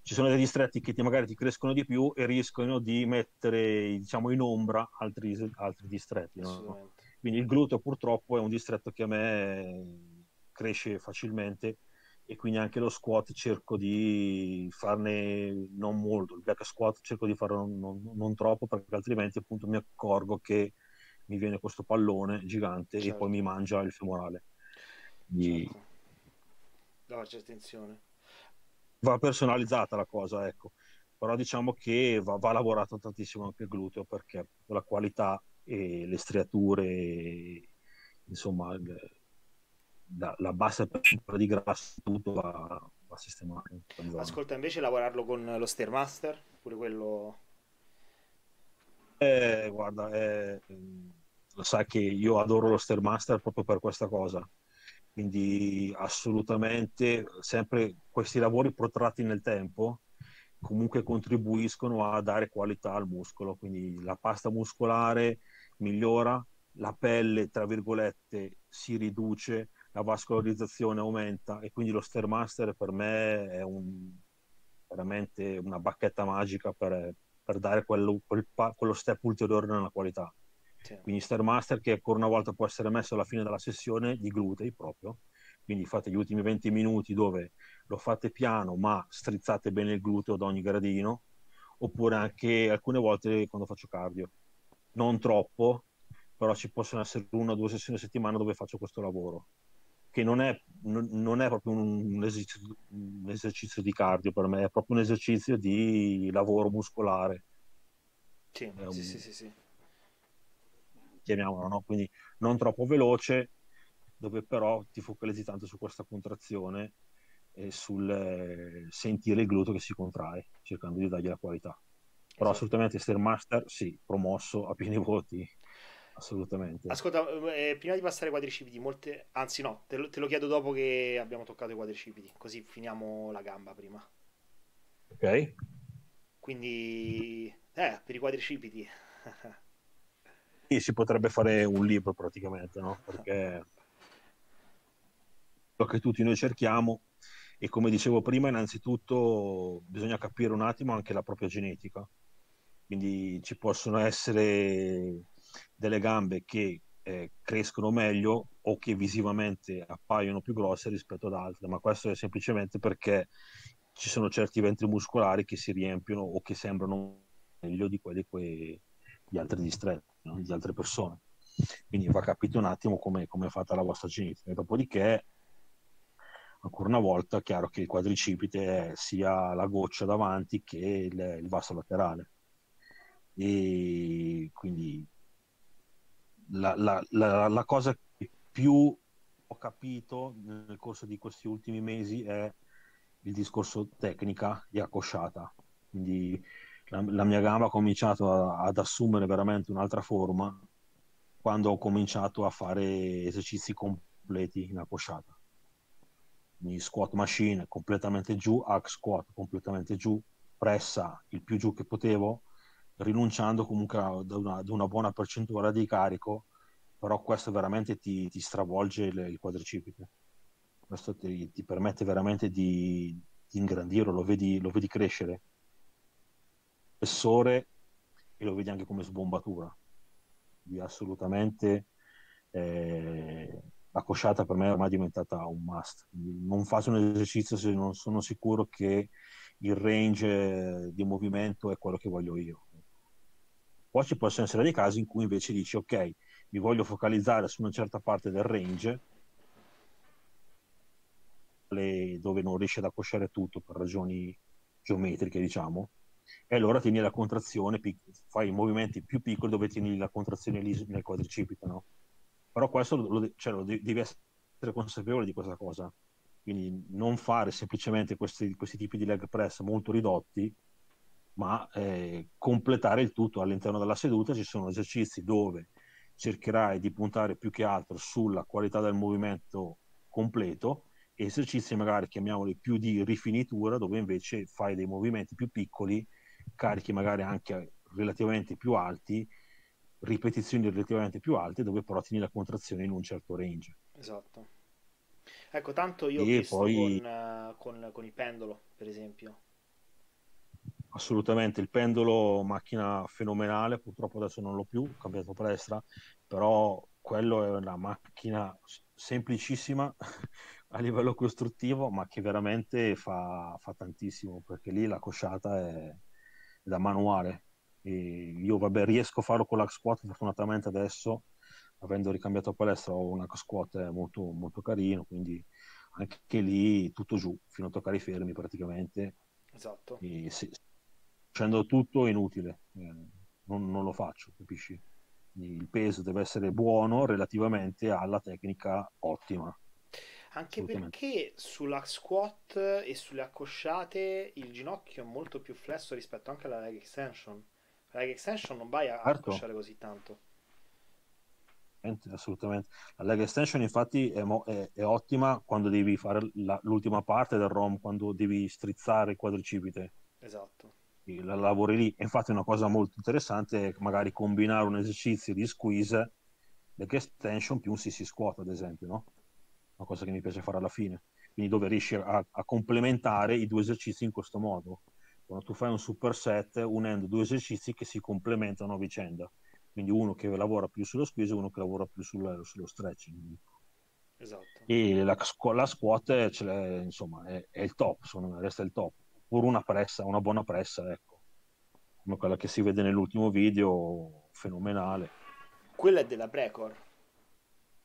ci sono dei distretti che ti, magari ti crescono di più e rischiano di mettere, diciamo, in ombra altri, altri distretti, no? Quindi il gluteo purtroppo è un distretto che a me cresce facilmente, e quindi anche lo squat cerco di farne non molto, il back squat cerco di farlo non, non, non troppo, perché altrimenti appunto mi accorgo che mi viene questo pallone gigante, certo, e poi mi mangia il femorale. Quindi... certo. Darci attenzione. Va personalizzata la cosa, ecco, però diciamo che va, va lavorato tantissimo anche il gluteo, perché la qualità e le striature, insomma... Il... Da, la bassa percentuale di grasso tutto va, va sistemato. Ascolta, invece lavorarlo con lo Stairmaster, pure quello? Eh, guarda, eh, lo sai che io adoro lo Stairmaster proprio per questa cosa, quindi assolutamente sempre questi lavori protratti nel tempo comunque contribuiscono a dare qualità al muscolo, quindi la pasta muscolare migliora, la pelle tra virgolette si riduce, la vascolarizzazione aumenta, e quindi lo Stairmaster per me è un, veramente una bacchetta magica per, per dare quello, quel, quello step ulteriore nella qualità. Sì. Quindi Stairmaster, che ancora una volta può essere messo alla fine della sessione di glutei proprio, quindi fate gli ultimi venti minuti dove lo fate piano ma strizzate bene il gluteo ad ogni gradino, oppure anche alcune volte quando faccio cardio, non troppo, però ci possono essere una o due sessioni a settimana dove faccio questo lavoro, che non è, non è proprio un esercizio, un esercizio di cardio per me, è proprio un esercizio di lavoro muscolare. Sì, un... sì, sì, sì, sì. Chiamiamolo, no? Quindi non troppo veloce, dove però ti focalizzi tanto su questa contrazione e sul sentire il gluteo che si contrae, cercando di dargli la qualità. Però sì, assolutamente Stairmaster, sì, promosso a pieni voti. Assolutamente. Ascolta, eh, prima di passare ai quadricipiti, molte... anzi no, te lo, te lo chiedo dopo che abbiamo toccato i quadricipiti, così finiamo la gamba prima. Ok. Quindi, eh, per i quadricipiti. Sì, si potrebbe fare un libro praticamente, no? Perché quello che tutti noi cerchiamo, e come dicevo prima, innanzitutto bisogna capire un attimo anche la propria genetica. Quindi ci possono essere... delle gambe che eh, crescono meglio o che visivamente appaiono più grosse rispetto ad altre, ma questo è semplicemente perché ci sono certi ventri muscolari che si riempiono o che sembrano meglio di quelli que... di altri distretti, no? Di altre persone. Quindi va capito un attimo come è fatta la vostra genetica. E dopodiché, ancora una volta, è chiaro che il quadricipite è sia la goccia davanti che il, il vasto laterale. E quindi la, la, la, la cosa che più ho capito nel corso di questi ultimi mesi è il discorso tecnica e accosciata. Quindi la, la mia gamba ha cominciato a, ad assumere veramente un'altra forma quando ho cominciato a fare esercizi completi in accosciata. Quindi squat machine completamente giù, hack squat completamente giù, pressa il più giù che potevo, rinunciando comunque ad una, ad una buona percentuale di carico, però questo veramente ti, ti stravolge il, il quadricipite. Questo ti, ti permette veramente di, di ingrandirlo, lo vedi, lo vedi crescere, spessore, e lo vedi anche come sbombatura. Quindi assolutamente eh, la cosciata per me è ormai diventata un must. Quindi non faccio un esercizio se non sono sicuro che il range di movimento è quello che voglio io. Poi ci possono essere dei casi in cui invece dici ok, mi voglio focalizzare su una certa parte del range dove non riesci ad accosciare tutto per ragioni geometriche, diciamo, e allora tieni la contrazione, fai i movimenti più piccoli dove tieni la contrazione lì nel quadricipite, no? Però questo lo, cioè, lo devi essere consapevole di questa cosa, quindi non fare semplicemente questi, questi tipi di leg press molto ridotti, ma eh, completare il tutto. All'interno della seduta ci sono esercizi dove cercherai di puntare più che altro sulla qualità del movimento completo, e esercizi magari chiamiamoli più di rifinitura dove invece fai dei movimenti più piccoli, carichi magari anche relativamente più alti, ripetizioni relativamente più alte, dove però tieni la contrazione in un certo range. Esatto. Ecco, tanto io ho visto poi... con, con, con il pendolo, per esempio. Assolutamente, il pendolo, macchina fenomenale, purtroppo adesso non l'ho più, ho cambiato palestra, però quello è una macchina semplicissima a livello costruttivo, ma che veramente fa, fa tantissimo, perché lì la cosciata è, è da manuale. E io vabbè riesco a farlo con l'hack squat, fortunatamente adesso, avendo ricambiato palestra, ho un hack squat molto, molto carino, quindi anche lì tutto giù, fino a toccare i fermi praticamente. Esatto. E se, facendo tutto è inutile, eh, non, non lo faccio, capisci? Il peso deve essere buono relativamente alla tecnica ottima. Anche perché sulla squat e sulle accosciate il ginocchio è molto più flesso rispetto anche alla leg extension. La leg extension non vai a certo. accosciare così tanto. Assolutamente. La leg extension infatti è, mo- è, è ottima quando devi fare la, l'ultima parte del ROM, quando devi strizzare il quadricipite. Esatto. La lavori lì. Infatti una cosa molto interessante è magari combinare un esercizio di squeeze, leg extension più un sissy squat ad esempio, no? Una cosa che mi piace fare alla fine, quindi dove riesci a, a complementare i due esercizi in questo modo. Quando tu fai un superset unendo due esercizi che si complementano a vicenda, quindi uno che lavora più sullo squeeze e uno che lavora più sul, sullo stretching. Esatto. E la, la squat ce l'è, insomma, è, è il top, sono, resta il top. Pure una pressa, una buona pressa, ecco, come quella che si vede nell'ultimo video, fenomenale. Quella è della Precore.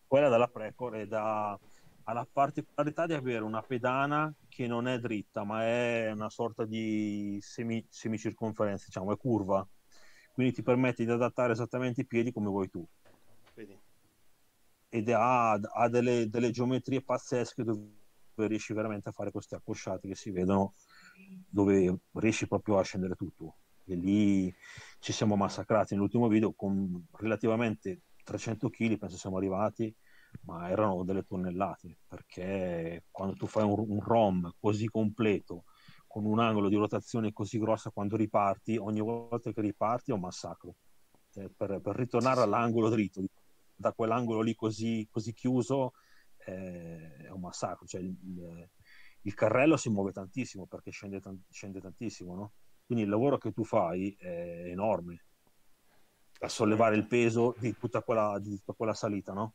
Quella della Precore è da... ha la particolarità di avere una pedana che non è dritta, ma è una sorta di semi, semicirconferenza, diciamo, è curva, quindi ti permette di adattare esattamente i piedi come vuoi tu. Vedi. Ed ha, ha delle, delle geometrie pazzesche dove riesci veramente a fare queste accosciate che si vedono, dove riesci proprio a scendere tutto, e lì ci siamo massacrati nell'ultimo video con relativamente trecento chili, penso siamo arrivati, ma erano delle tonnellate, perché quando tu fai un, un ROM così completo con un angolo di rotazione così grossa, quando riparti, ogni volta che riparti è un massacro, cioè per, per ritornare all'angolo dritto da quell'angolo lì così, così chiuso eh, è un massacro, cioè il, il carrello si muove tantissimo perché scende, scende tantissimo, no? Quindi il lavoro che tu fai è enorme, a sollevare il peso di tutta quella, di tutta quella salita, no?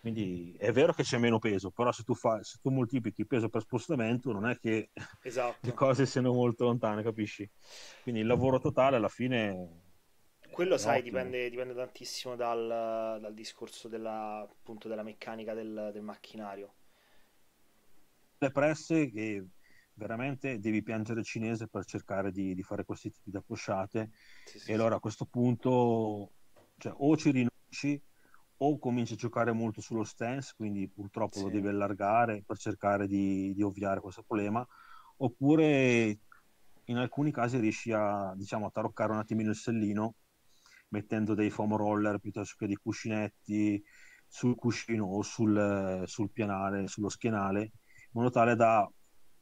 Quindi è vero che c'è meno peso, però se tu, fa, se tu moltiplichi peso per spostamento non è che esatto. le cose siano molto lontane, capisci? Quindi il lavoro totale alla fine... Quello sai, dipende, dipende tantissimo dal, dal discorso della, appunto, della meccanica del, del macchinario. Le presse che veramente devi piangere cinese per cercare di, di fare questi tipi di apposciate, sì, sì, e allora sì. a questo punto cioè, o ci rinunci o cominci a giocare molto sullo stance, quindi purtroppo sì. lo devi allargare per cercare di, di ovviare questo problema, oppure in alcuni casi riesci a, diciamo, a taroccare un attimino il sellino mettendo dei foam roller piuttosto che dei cuscinetti sul cuscino o sul, sul pianale, sullo schienale, in modo tale da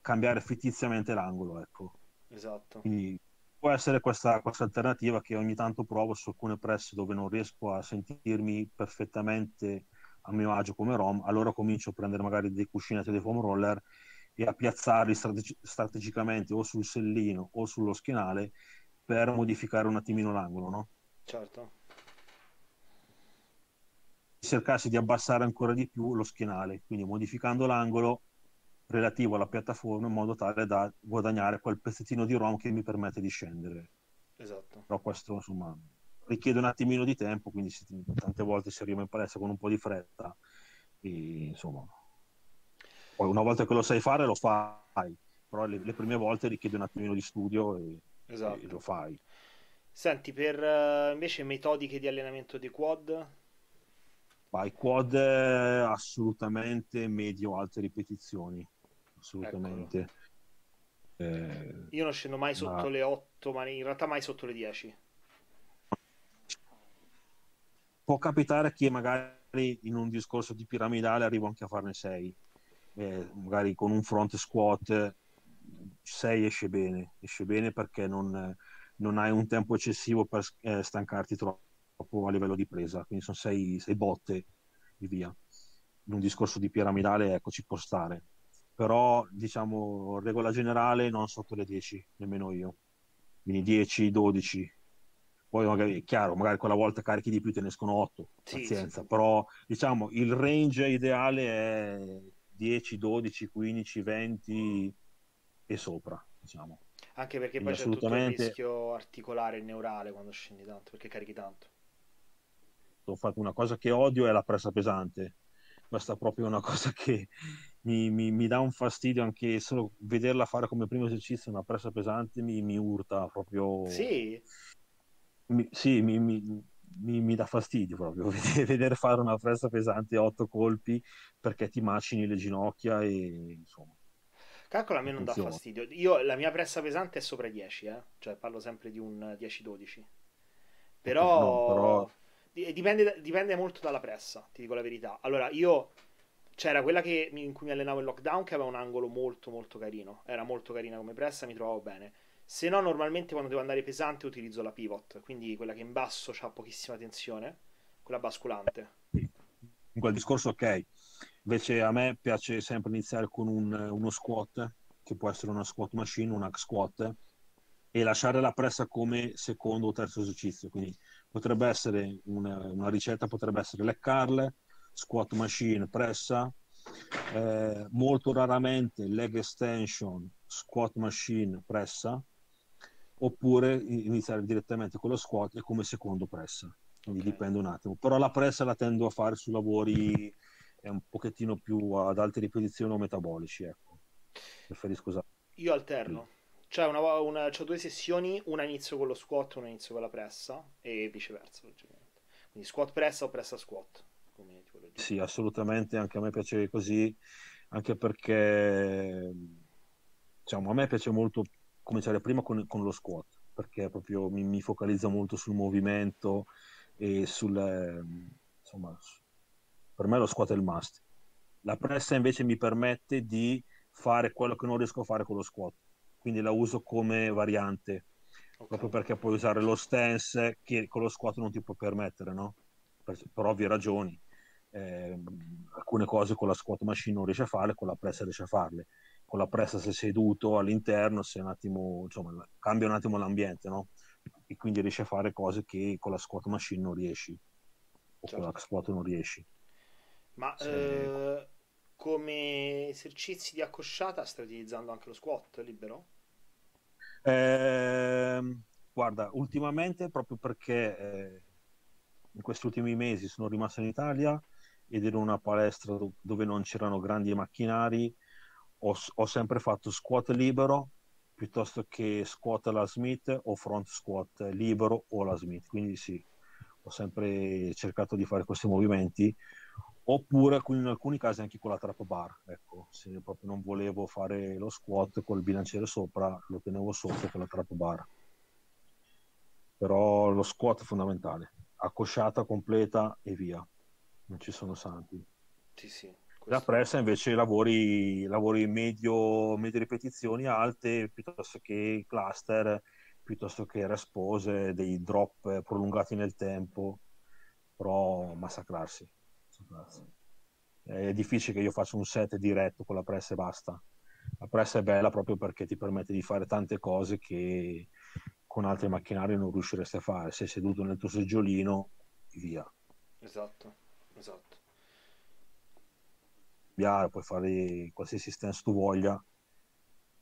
cambiare fittiziamente l'angolo, ecco. Esatto. Quindi può essere questa, questa alternativa che ogni tanto provo su alcune presse dove non riesco a sentirmi perfettamente a mio agio come rom, allora comincio a prendere magari dei cuscinetti o dei foam roller e a piazzarli strateg- strategicamente o sul sellino o sullo schienale per modificare un attimino l'angolo, no? Certo. Cercassi di abbassare ancora di più lo schienale, quindi modificando l'angolo relativo alla piattaforma in modo tale da guadagnare quel pezzettino di rom che mi permette di scendere. Esatto. Però questo insomma richiede un attimino di tempo, quindi si, tante volte si arriva in palestra con un po' di fretta e insomma poi una volta che lo sai fare lo fai, però le, le prime volte richiede un attimino di studio e, esatto. e lo fai. Senti, per invece metodiche di allenamento dei quad? Vai, quad assolutamente medio-alte ripetizioni, assolutamente. Eh, Io non scendo mai sotto ma... le otto, ma in realtà mai sotto le dieci. Può capitare che magari in un discorso di piramidale arrivo anche a farne sei, eh, magari con un front squat sei esce bene, esce bene perché non... non hai un tempo eccessivo per eh, stancarti troppo a livello di presa, quindi sono sei, sei botte e via. In un discorso di piramidale ecco ci può stare, però diciamo regola generale non sotto le dieci, nemmeno io, quindi dieci, dodici, poi magari è chiaro, magari quella volta carichi di più te ne escono otto, sì, pazienza, sì. Però diciamo il range ideale è dieci, dodici, quindici, venti e sopra, diciamo. Anche perché poi c'è tutto il rischio articolare e neurale quando scendi tanto, perché carichi tanto. Ho fatto una cosa che odio è la pressa pesante. Questa è proprio una cosa che mi, mi, mi dà un fastidio, anche solo vederla fare come primo esercizio una pressa pesante mi, mi urta proprio. Sì? Mi, sì, mi, mi, mi, mi dà fastidio proprio vedere fare una pressa pesante otto colpi perché ti macini le ginocchia e insomma. Calcola, a me non dà fastidio. Io la mia pressa pesante è sopra dieci, eh? Cioè parlo sempre di un dieci dodici. Però, no, però... Dipende, dipende molto dalla pressa, ti dico la verità. Allora, io c'era quella che mi, in cui mi allenavo in lockdown che aveva un angolo molto molto carino. Era molto carina come pressa, mi trovavo bene. Se no, normalmente quando devo andare pesante utilizzo la pivot, quindi quella che in basso ha pochissima tensione, quella basculante. In quel discorso ok. Invece a me piace sempre iniziare con un, uno squat, che può essere una squat machine, un hack squat, e lasciare la pressa come secondo o terzo esercizio. Quindi potrebbe essere una, una ricetta, potrebbe essere leg curl, squat machine, pressa, eh, molto raramente leg extension, squat machine, pressa, oppure iniziare direttamente con lo squat e come secondo pressa. Quindi okay. Dipende un attimo. Però la pressa la tendo a fare su lavori... è un pochettino più ad alte ripetizioni o metabolici, ecco. Preferisco usare. Io alterno, cioè una, una, c'ho due sessioni, una inizio con lo squat, una inizio con la pressa e viceversa, logicamente. Quindi squat pressa o pressa squat, come tipologia. Sì, assolutamente, anche a me piace così, anche perché diciamo a me piace molto cominciare prima con, con lo squat, perché proprio mi, mi focalizza molto sul movimento e sul insomma per me lo squat è il must. La pressa invece mi permette di fare quello che non riesco a fare con lo squat, quindi la uso come variante, okay. Proprio perché puoi usare lo stance che con lo squat non ti puoi permettere, no? Per, per ovvie ragioni, eh, alcune cose con la squat machine non riesci a farle, con la pressa riesci a farle. Con la pressa se sei seduto all'interno, se un attimo, insomma, cambia un attimo l'ambiente, no? E quindi riesci a fare cose che con la squat machine non riesci, o certo. Con la squat non riesci. Ma sì. eh, come esercizi di accosciata stai utilizzando anche lo squat libero? Eh, guarda, ultimamente, proprio perché eh, in questi ultimi mesi sono rimasto in Italia ed ero in una palestra dove non c'erano grandi macchinari, ho, ho sempre fatto squat libero piuttosto che squat alla Smith o front squat libero o alla Smith, quindi sì, ho sempre cercato di fare questi movimenti, oppure in alcuni casi anche con la trap bar, ecco, se proprio non volevo fare lo squat col bilanciere sopra, lo tenevo sotto con la trap bar. Però lo squat è fondamentale, accosciata completa e via, non ci sono santi. Sì, sì. La pressa invece lavori, lavori medio, medio ripetizioni alte, piuttosto che cluster, piuttosto che rispose, dei drop prolungati nel tempo, però massacrarsi. massacrarsi. È difficile che io faccia un set diretto con la pressa e basta. La pressa è bella proprio perché ti permette di fare tante cose che con altri macchinari non riusciresti a fare. Sei seduto nel tuo seggiolino e via. Esatto, esatto. Puoi fare qualsiasi stance tu voglia,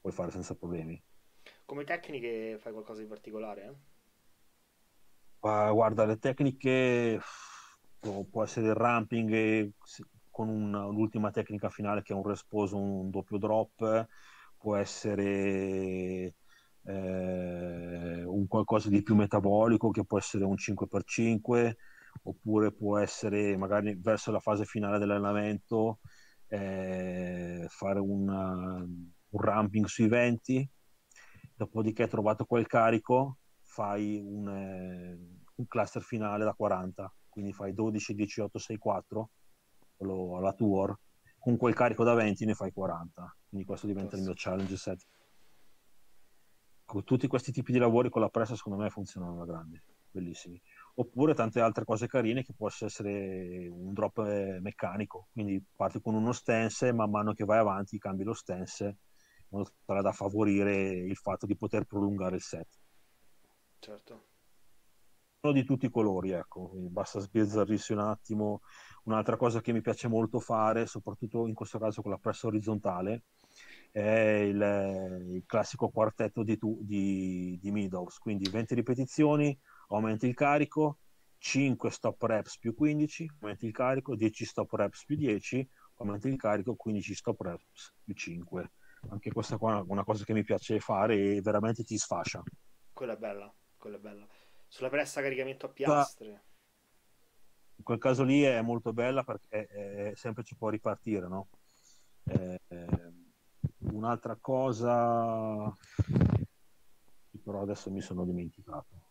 puoi fare senza problemi. Come tecniche fai qualcosa di particolare? Eh? Uh, guarda, le tecniche può essere il ramping con un'ultima tecnica finale che è un resposo, un doppio drop, può essere eh, un qualcosa di più metabolico che può essere un cinque per cinque, oppure può essere magari verso la fase finale dell'allenamento Eh, fare una, un ramping sui venti, dopodiché trovato quel carico fai un, eh, un cluster finale da quaranta, quindi fai dodici, diciotto, sei, quattro quello alla tour, con quel carico da venti ne fai quaranta, quindi questo diventa il mio challenge set. Con tutti questi tipi di lavori con la pressa secondo me funzionano alla grande, bellissimi. Oppure tante altre cose carine che possono essere un drop meccanico, quindi parti con uno stance e man mano che vai avanti cambi lo stance in modo tale da favorire il fatto di poter prolungare il set. Certo. Sono di tutti i colori, ecco, quindi basta sbizzarrirsi un attimo. Un'altra cosa che mi piace molto fare, soprattutto in questo caso con la pressa orizzontale, è il, il classico quartetto di, tu, di, di Meadows, quindi venti ripetizioni, aumenti il carico, cinque stop reps più quindici, aumenti il carico, dieci stop reps più dieci, aumenti il carico, quindici stop reps più cinque. Anche questa qua è una cosa che mi piace fare e veramente ti sfascia. Quella è bella, quella è bella. Sulla pressa caricamento a piastre. In quel caso lì è molto bella perché è, è semplice, può ripartire, no? È, è un'altra cosa, però adesso mi sono dimenticato.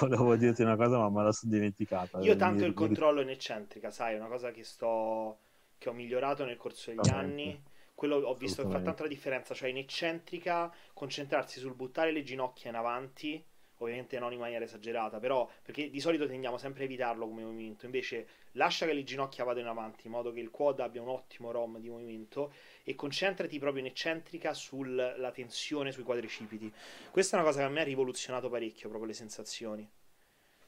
Volevo dirti una cosa ma me la sono dimenticata. Io tanto mi... il controllo in eccentrica, sai, è una cosa che sto che ho migliorato nel corso degli anni. Quello ho visto che fa tanta differenza, cioè in eccentrica concentrarsi sul buttare le ginocchia in avanti, ovviamente non in maniera esagerata, però perché di solito tendiamo sempre a evitarlo come movimento, invece lascia che le ginocchia vadano in avanti in modo che il quad abbia un ottimo rom di movimento e concentrati proprio in eccentrica sulla tensione sui quadricipiti. Questa è una cosa che a me ha rivoluzionato parecchio, proprio le sensazioni.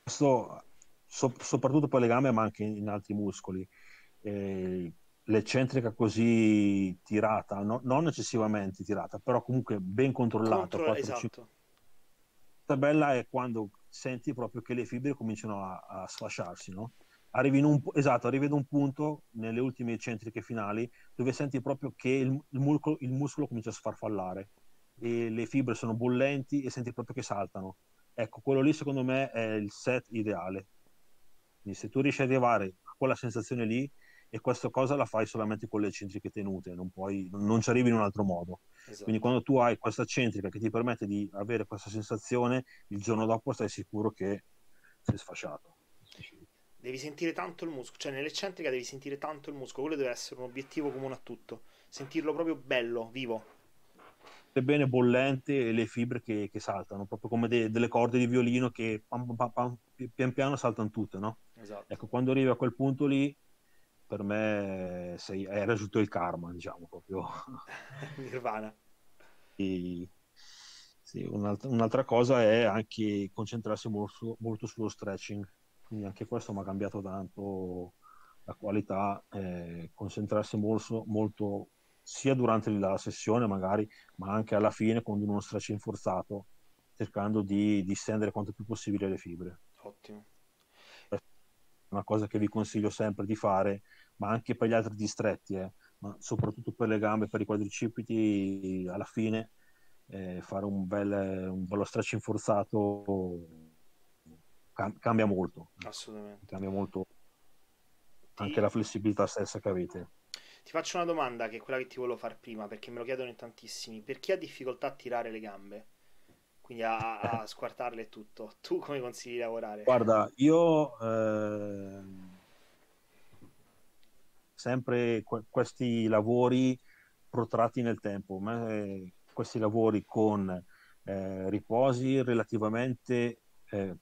Questo so, soprattutto per le gambe ma anche in altri muscoli. Eh, l'eccentrica così tirata, no, non eccessivamente tirata, però comunque ben controllata. Contro, esatto. La bella è quando senti proprio che le fibre cominciano a, a sfasciarsi, no? Arrivi in un, esatto, arrivi ad un punto nelle ultime eccentriche finali dove senti proprio che il, il, muscolo, il muscolo comincia a sfarfallare e le fibre sono bollenti e senti proprio che saltano. Ecco, quello lì secondo me è il set ideale. Quindi se tu riesci ad arrivare a quella sensazione lì, e questa cosa la fai solamente con le eccentriche tenute, non, puoi, non ci arrivi in un altro modo. Esatto. Quindi quando tu hai questa eccentrica che ti permette di avere questa sensazione, il giorno dopo stai sicuro che sei sfasciato. Devi sentire tanto il muscolo, cioè nell'eccentrica devi sentire tanto il muscolo, quello deve essere un obiettivo comune a tutto, sentirlo proprio bello, vivo. Bene bollente e le fibre che, che saltano, proprio come de- delle corde di violino che pam, pam, pam, pian piano saltano tutte, no? Esatto. Ecco, quando arrivi a quel punto lì, per me sei, hai raggiunto il karma, diciamo, proprio nirvana. E, sì, un'altra, un'altra cosa è anche concentrarsi molto, molto sullo stretching, quindi anche questo mi ha cambiato tanto la qualità, eh, concentrarsi molto, molto sia durante la sessione magari, ma anche alla fine con uno stretching forzato, cercando di distendere quanto più possibile le fibre. Ottimo. Una cosa che vi consiglio sempre di fare, ma anche per gli altri distretti, eh, ma soprattutto per le gambe, per i quadricipiti, alla fine eh, fare un, bel, un bello stretching forzato cam cambia molto. Assolutamente. Cambia molto anche ti... la flessibilità stessa che avete. Ti faccio una domanda che è quella che ti volevo fare prima, perché me lo chiedono in tantissimi. Per chi ha difficoltà a tirare le gambe, quindi a, a squartarle e tutto, tu come consigli di lavorare? Guarda, io eh, sempre que questi lavori protratti nel tempo, ma, eh, questi lavori con eh, riposi relativamente eh,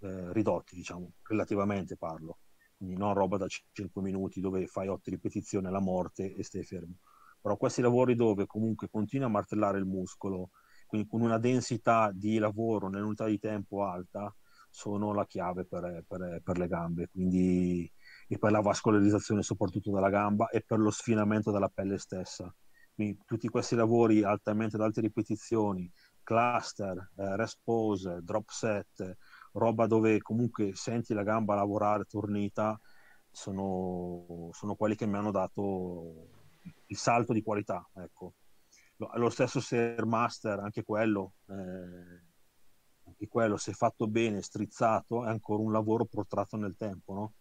eh, ridotti, diciamo, relativamente parlo, quindi non roba da cinque minuti dove fai otto ripetizioni alla morte e stai fermo, però questi lavori dove comunque continui a martellare il muscolo, quindi con una densità di lavoro nell'unità di tempo alta, sono la chiave per, per, per le gambe, quindi, e per la vascolarizzazione soprattutto della gamba e per lo sfinamento della pelle stessa. Quindi tutti questi lavori altamente ad alte ripetizioni, cluster, eh, rest pose, drop set, roba dove comunque senti la gamba lavorare, tornita, sono, sono quelli che mi hanno dato il salto di qualità, ecco. Lo stesso Stairmaster, anche quello, eh, anche quello, se fatto bene, strizzato, è ancora un lavoro protratto nel tempo, no?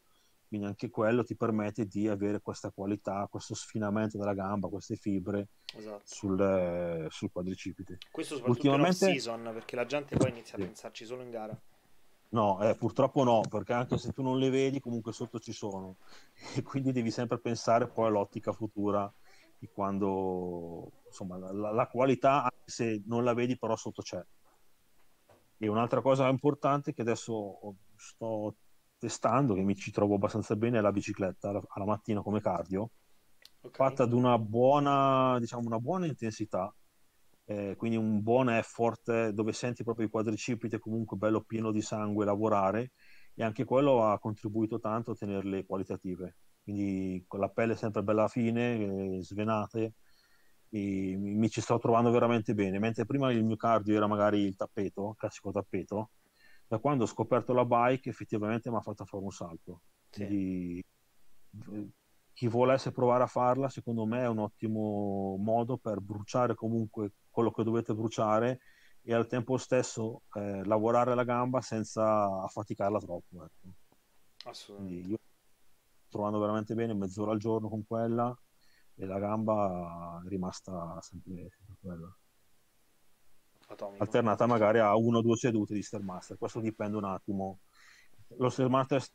Quindi anche quello ti permette di avere questa qualità, questo sfinamento della gamba, queste fibre, esatto, sul, eh, sul quadricipite. Questo soprattutto ultimamente... in off-season, perché la gente poi inizia a pensarci solo in gara. No, eh, purtroppo no, perché anche se tu non le vedi, comunque sotto ci sono. E quindi devi sempre pensare poi all'ottica futura, di quando insomma la, la qualità, anche se non la vedi, però sotto c'è. E un'altra cosa importante che adesso sto testando, che mi ci trovo abbastanza bene, è la bicicletta alla, alla mattina come cardio, okay, fatta ad una buona, diciamo, una buona intensità, eh, quindi un buon effort dove senti proprio i quadricipiti comunque bello pieno di sangue lavorare, e anche quello ha contribuito tanto a tenerle qualitative. Quindi con la pelle sempre bella fine, eh, svenate, e mi, mi ci sto trovando veramente bene. Mentre prima il mio cardio era magari il tappeto, il classico tappeto, da quando ho scoperto la bike effettivamente mi ha fatto fare un salto. Sì. Quindi eh, chi volesse provare a farla, secondo me è un ottimo modo per bruciare comunque quello che dovete bruciare e al tempo stesso eh, lavorare la gamba senza affaticarla troppo. Ecco. Assolutamente. Io trovando veramente bene, mezz'ora al giorno con quella, e la gamba è rimasta sempre, sempre quella. Atomico. Alternata magari a una o due sedute di Stairmaster, questo dipende un attimo. Lo Stairmaster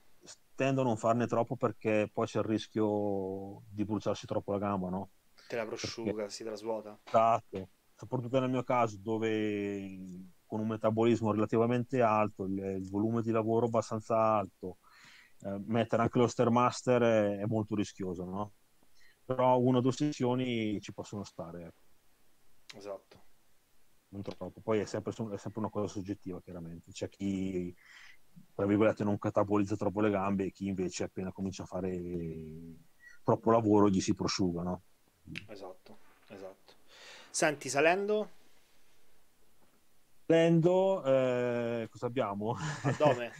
tendo a non farne troppo perché poi c'è il rischio di bruciarsi troppo la gamba, no? Te la prosciuga, perché... si trasvuota. Esatto, soprattutto nel mio caso dove con un metabolismo relativamente alto, il volume di lavoro abbastanza alto, mettere anche lo Stairmaster è molto rischioso, no? Però una o due sessioni ci possono stare, esatto, non troppo. Poi è sempre, è sempre una cosa soggettiva, chiaramente c'è chi tra virgolette non catabolizza troppo le gambe e chi invece appena comincia a fare troppo lavoro gli si prosciuga, no? Esatto, esatto. Senti, salendo salendo eh, cosa abbiamo? Addome.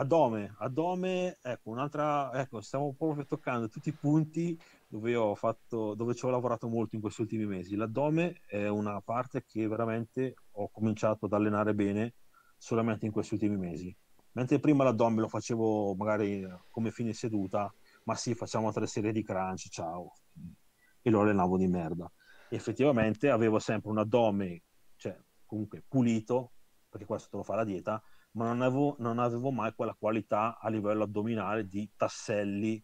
Addome, addome, ecco un'altra, ecco stiamo proprio toccando tutti i punti dove ho fatto, dove ci ho lavorato molto in questi ultimi mesi. L'addome è una parte che veramente ho cominciato ad allenare bene solamente in questi ultimi mesi. Mentre prima l'addome lo facevo magari come fine seduta, ma sì, facciamo tre serie di crunch, ciao, e lo allenavo di merda. E effettivamente avevo sempre un addome, cioè comunque pulito, perché questo te lo fa la dieta, ma non avevo, non avevo mai quella qualità a livello addominale di tasselli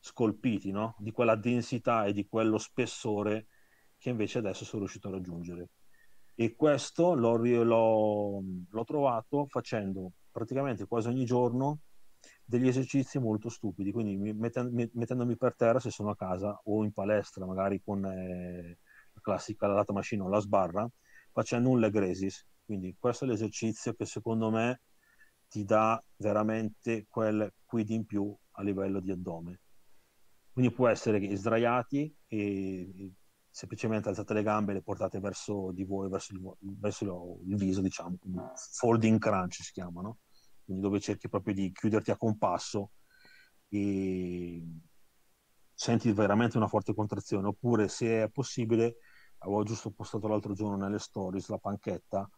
scolpiti, no? Di quella densità e di quello spessore che invece adesso sono riuscito a raggiungere. E questo l'ho trovato facendo praticamente quasi ogni giorno degli esercizi molto stupidi, quindi mettendomi per terra se sono a casa o in palestra, magari con eh, la classica lata machine o la sbarra, facendo un leg raises. Quindi questo è l'esercizio che secondo me ti dà veramente quel quid in più a livello di addome. Quindi può essere sdraiati e semplicemente alzate le gambe e le portate verso di voi, verso il, verso il viso, diciamo, folding crunch si chiama, no? Quindi dove cerchi proprio di chiuderti a compasso e senti veramente una forte contrazione. Oppure, se è possibile, avevo giusto postato l'altro giorno nelle stories la panchetta,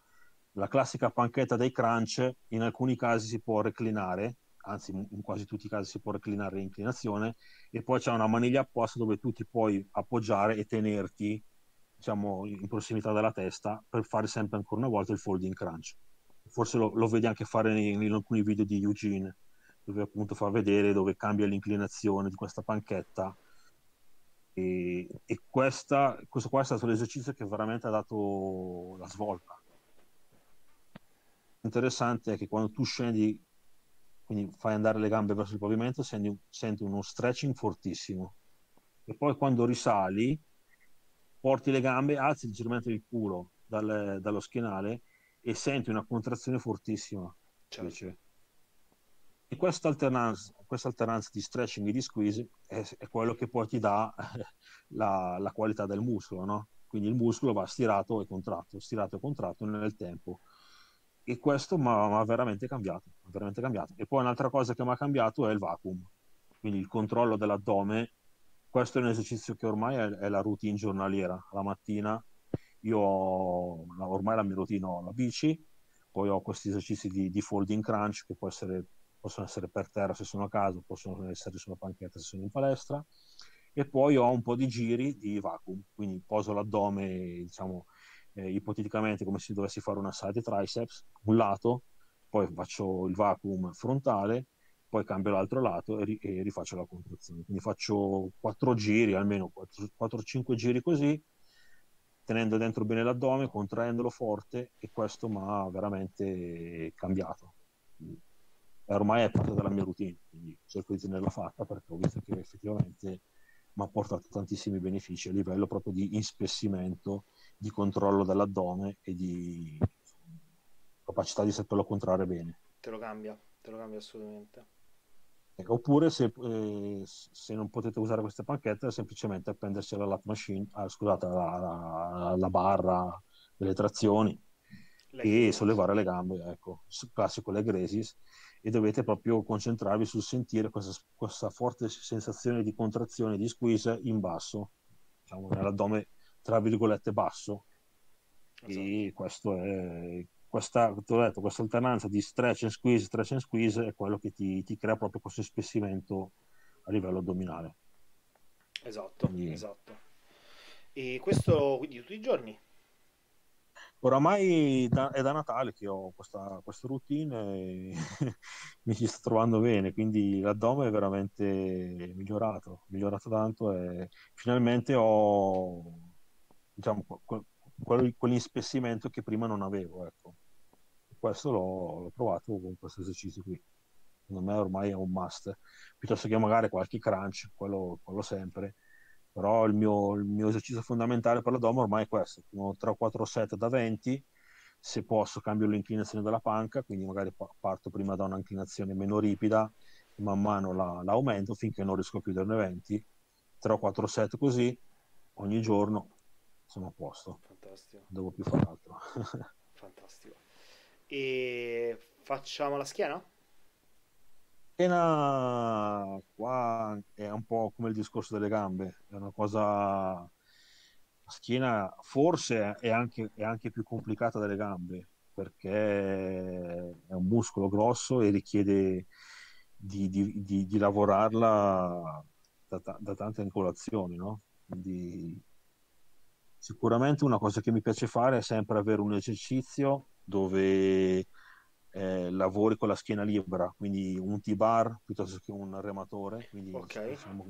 la classica panchetta dei crunch. In alcuni casi si può reclinare, anzi in quasi tutti i casi si può reclinare in inclinazione, e poi c'è una maniglia apposta dove tu ti puoi appoggiare e tenerti, diciamo, in prossimità della testa per fare sempre ancora una volta il folding crunch. Forse lo, lo vedi anche fare in, in alcuni video di Eugene, dove appunto fa vedere dove cambia l'inclinazione di questa panchetta, e, e questa, questo qua è stato l'esercizio che veramente ha dato la svolta. Interessante è che quando tu scendi, quindi fai andare le gambe verso il pavimento, senti, senti uno stretching fortissimo, e poi quando risali porti le gambe, alzi leggermente il culo dal, dallo schienale e senti una contrazione fortissima. Certo. E questa alternanza, questa alternanza di stretching e di squeeze è, è quello che poi ti dà la, la qualità del muscolo, no? Quindi il muscolo va stirato e contratto, stirato e contratto nel tempo. E questo mi ha veramente cambiato, veramente cambiato. E poi un'altra cosa che mi ha cambiato è il vacuum, quindi il controllo dell'addome. Questo è un esercizio che ormai è, è la routine giornaliera. La mattina io ho, ormai la mia routine, ho la bici, poi ho questi esercizi di, di folding crunch che può essere, possono essere per terra se sono a casa, possono essere sulla panchetta se sono in palestra, e poi ho un po' di giri di vacuum, quindi poso l'addome, diciamo, Eh, ipoteticamente come se dovessi fare una side triceps, un lato, poi faccio il vacuum frontale, poi cambio l'altro lato e, ri e rifaccio la contrazione. Quindi faccio quattro giri, almeno quattro cinque giri così, tenendo dentro bene l'addome, contraendolo forte, e questo mi ha veramente cambiato. Quindi, ormai è parte della mia routine, quindi cerco di tenerla fatta perché ho visto che effettivamente mi ha portato tantissimi benefici a livello proprio di ispessimento, di controllo dell'addome e di capacità di saperlo contrarre bene. Te lo cambia, te lo cambia assolutamente. Ecco, oppure se, eh, se non potete usare queste panchette, semplicemente appendersi alla lat machine, ah, scusate, alla, alla barra delle trazioni, leg e sollevare le gambe, ecco, classico leg raises, e dovete proprio concentrarvi sul sentire questa, questa forte sensazione di contrazione, di squeeze in basso, diciamo, nell'addome tra virgolette basso. Esatto. E questo è, questa, te l'ho detto, questa alternanza di stretch and squeeze, stretch and squeeze è quello che ti, ti crea proprio questo ispessimento a livello addominale. Esatto, quindi, esatto. E questo quindi tutti i giorni? Oramai da, è da Natale che ho questa, questa routine e mi ci sto trovando bene, quindi l'addome è veramente migliorato, migliorato tanto, e finalmente ho, diciamo, quell'ispessimento che prima non avevo, ecco. Questo l'ho provato con questo esercizio qui. Secondo me ormai è un must, piuttosto che magari qualche crunch, quello, quello sempre, però il mio, il mio esercizio fondamentale per l'addome ormai è questo. Sono tre o quattro set da venti, se posso cambio l'inclinazione della panca, quindi magari parto prima da un'inclinazione meno ripida e man mano la, la aumento finché non riesco a chiuderne venti. tre o quattro set così ogni giorno, sono a posto. Fantastico. Non devo più fare altro. Fantastico. E facciamo la schiena? Schiena qua è un po' come il discorso delle gambe, è una cosa, la schiena forse è anche, è anche più complicata delle gambe, perché è un muscolo grosso e richiede di, di, di, di lavorarla da, da tante angolazioni, no? Quindi sicuramente una cosa che mi piace fare è sempre avere un esercizio dove eh, lavori con la schiena libera, quindi un T-bar piuttosto che un rematore, quindi okay, diciamo,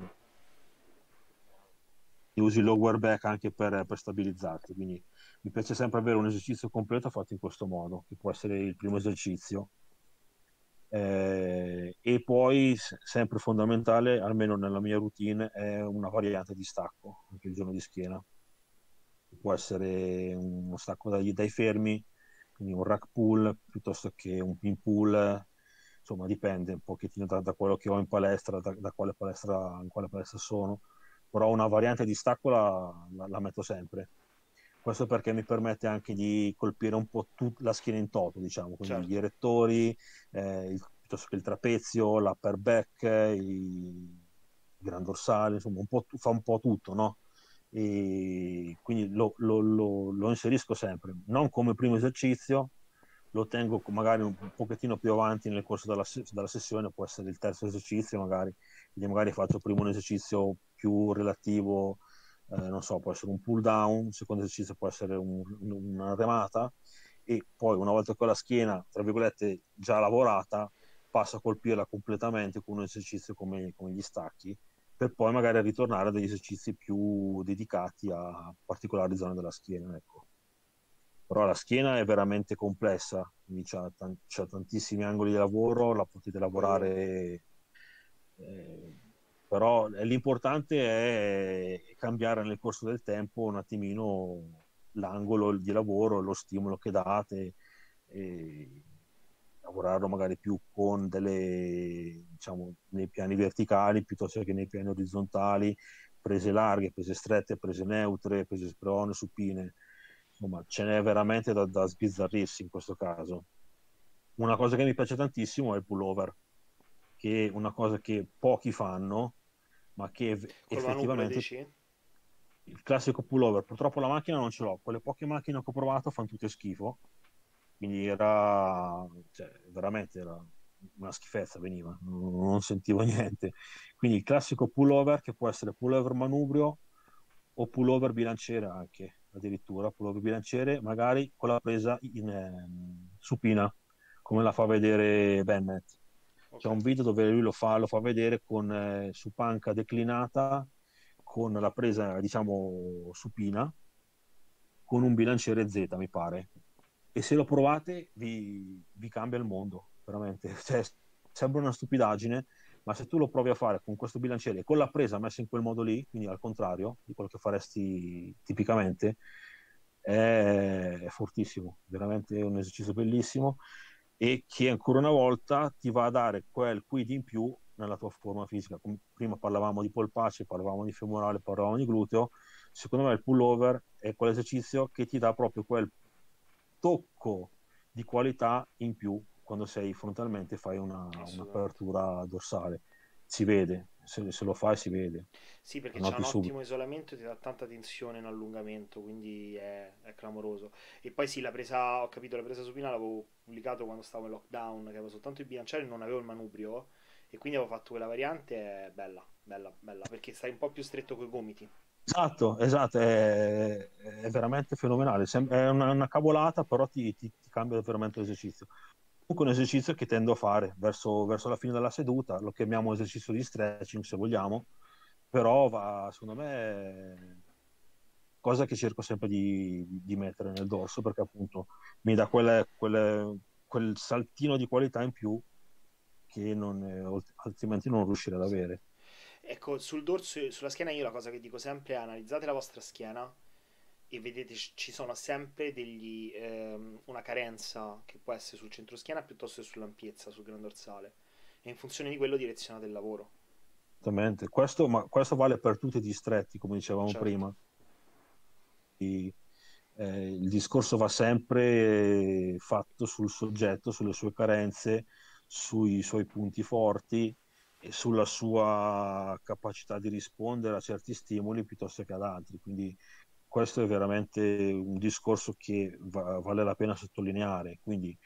usi il lower back anche per, per stabilizzarti, quindi mi piace sempre avere un esercizio completo fatto in questo modo, che può essere il primo esercizio. Eh, e poi sempre fondamentale, almeno nella mia routine, è una variante di stacco anche il giorno di schiena. Può essere uno stacco dai, dai fermi, quindi un rack pull piuttosto che un pin pull, insomma dipende un pochettino da, da quello che ho in palestra, da, da quale palestra, in quale palestra sono, però una variante di stacco la, la, la metto sempre. Questo perché mi permette anche di colpire un po' tutta la schiena in toto, diciamo, quindi certo. gli erettori, eh, il, piuttosto che il trapezio, l'upper back, il gran dorsale, insomma, un po' fa un po' tutto, no? E quindi lo, lo, lo, lo inserisco sempre, non come primo esercizio, lo tengo magari un pochettino più avanti nel corso della, della sessione, può essere il terzo esercizio magari, quindi magari faccio prima un esercizio più relativo... Eh, non so, può essere un pull down, il secondo esercizio può essere un, una remata, e poi una volta che ho la schiena, tra virgolette, già lavorata, passo a colpirla completamente con un esercizio come, come gli stacchi, per poi magari ritornare a degli esercizi più dedicati a particolari zone della schiena, ecco. Però la schiena è veramente complessa, quindi c'ha, t- c'ha tantissimi angoli di lavoro, la potete lavorare... Eh, però l'importante è cambiare nel corso del tempo un attimino l'angolo di lavoro, lo stimolo che date, e lavorarlo magari più con delle, diciamo, nei piani verticali piuttosto che nei piani orizzontali, prese larghe, prese strette, prese neutre, prese sprone, supine, insomma ce n'è veramente da, da sbizzarrirsi in questo caso. Una cosa che mi piace tantissimo è il pullover, che è una cosa che pochi fanno, ma che effettivamente il classico pullover, purtroppo la macchina non ce l'ho, quelle poche macchine che ho provato fanno tutte schifo, quindi era, cioè, veramente era una schifezza, veniva, non sentivo niente. Quindi il classico pullover, che può essere pullover manubrio o pullover bilanciere, anche addirittura pullover bilanciere magari con la presa in eh, supina, come la fa vedere Bennett. C'è un video dove lui lo fa, lo fa vedere con eh, su panca declinata, con la presa, diciamo, supina, con un bilanciere Z, mi pare. E se lo provate vi, vi cambia il mondo, veramente. Cioè, sembra una stupidaggine, ma se tu lo provi a fare con questo bilanciere, con la presa messa in quel modo lì, quindi al contrario di quello che faresti tipicamente, è, è fortissimo, veramente un esercizio bellissimo. E che ancora una volta ti va a dare quel quid in più nella tua forma fisica. Come prima parlavamo di polpacce, parlavamo di femorale, parlavamo di gluteo, secondo me il pullover è quell'esercizio che ti dà proprio quel tocco di qualità in più quando sei frontalmente, fai una, un'apertura dorsale, si vede, se, se lo fai si vede. Sì, perché c'è un ottimo subito. Isolamento, ti dà tanta tensione in allungamento, quindi è, è clamoroso. E poi sì, la presa, ho capito, la presa supina l'avevo pubblicato quando stavo in lockdown, che avevo soltanto il bilanciere e non avevo il manubrio, e quindi avevo fatto quella variante, bella, bella, bella, perché stai un po' più stretto coi gomiti. Esatto, esatto, è, è veramente fenomenale, è una, una cavolata, però ti, ti, ti cambia veramente l'esercizio. Comunque un esercizio che tendo a fare verso, verso la fine della seduta, lo chiamiamo esercizio di stretching se vogliamo, però va, secondo me, cosa che cerco sempre di, di mettere nel dorso, perché appunto mi dà quelle, quelle, quel saltino di qualità in più che non, altrimenti non riuscirei ad avere. Ecco, sul dorso, sulla schiena, io la cosa che dico sempre è: analizzate la vostra schiena e vedete, ci sono sempre degli, ehm, una carenza che può essere sul centro schiena piuttosto che sull'ampiezza, sul gran dorsale, e in funzione di quello direzionate il lavoro. Esattamente, questo, ma questo vale per tutti i distretti, come dicevamo certo. prima. E, eh, il discorso va sempre fatto sul soggetto, sulle sue carenze, sui suoi punti forti e sulla sua capacità di rispondere a certi stimoli piuttosto che ad altri, quindi questo è veramente un discorso che va, vale la pena sottolineare. Quindi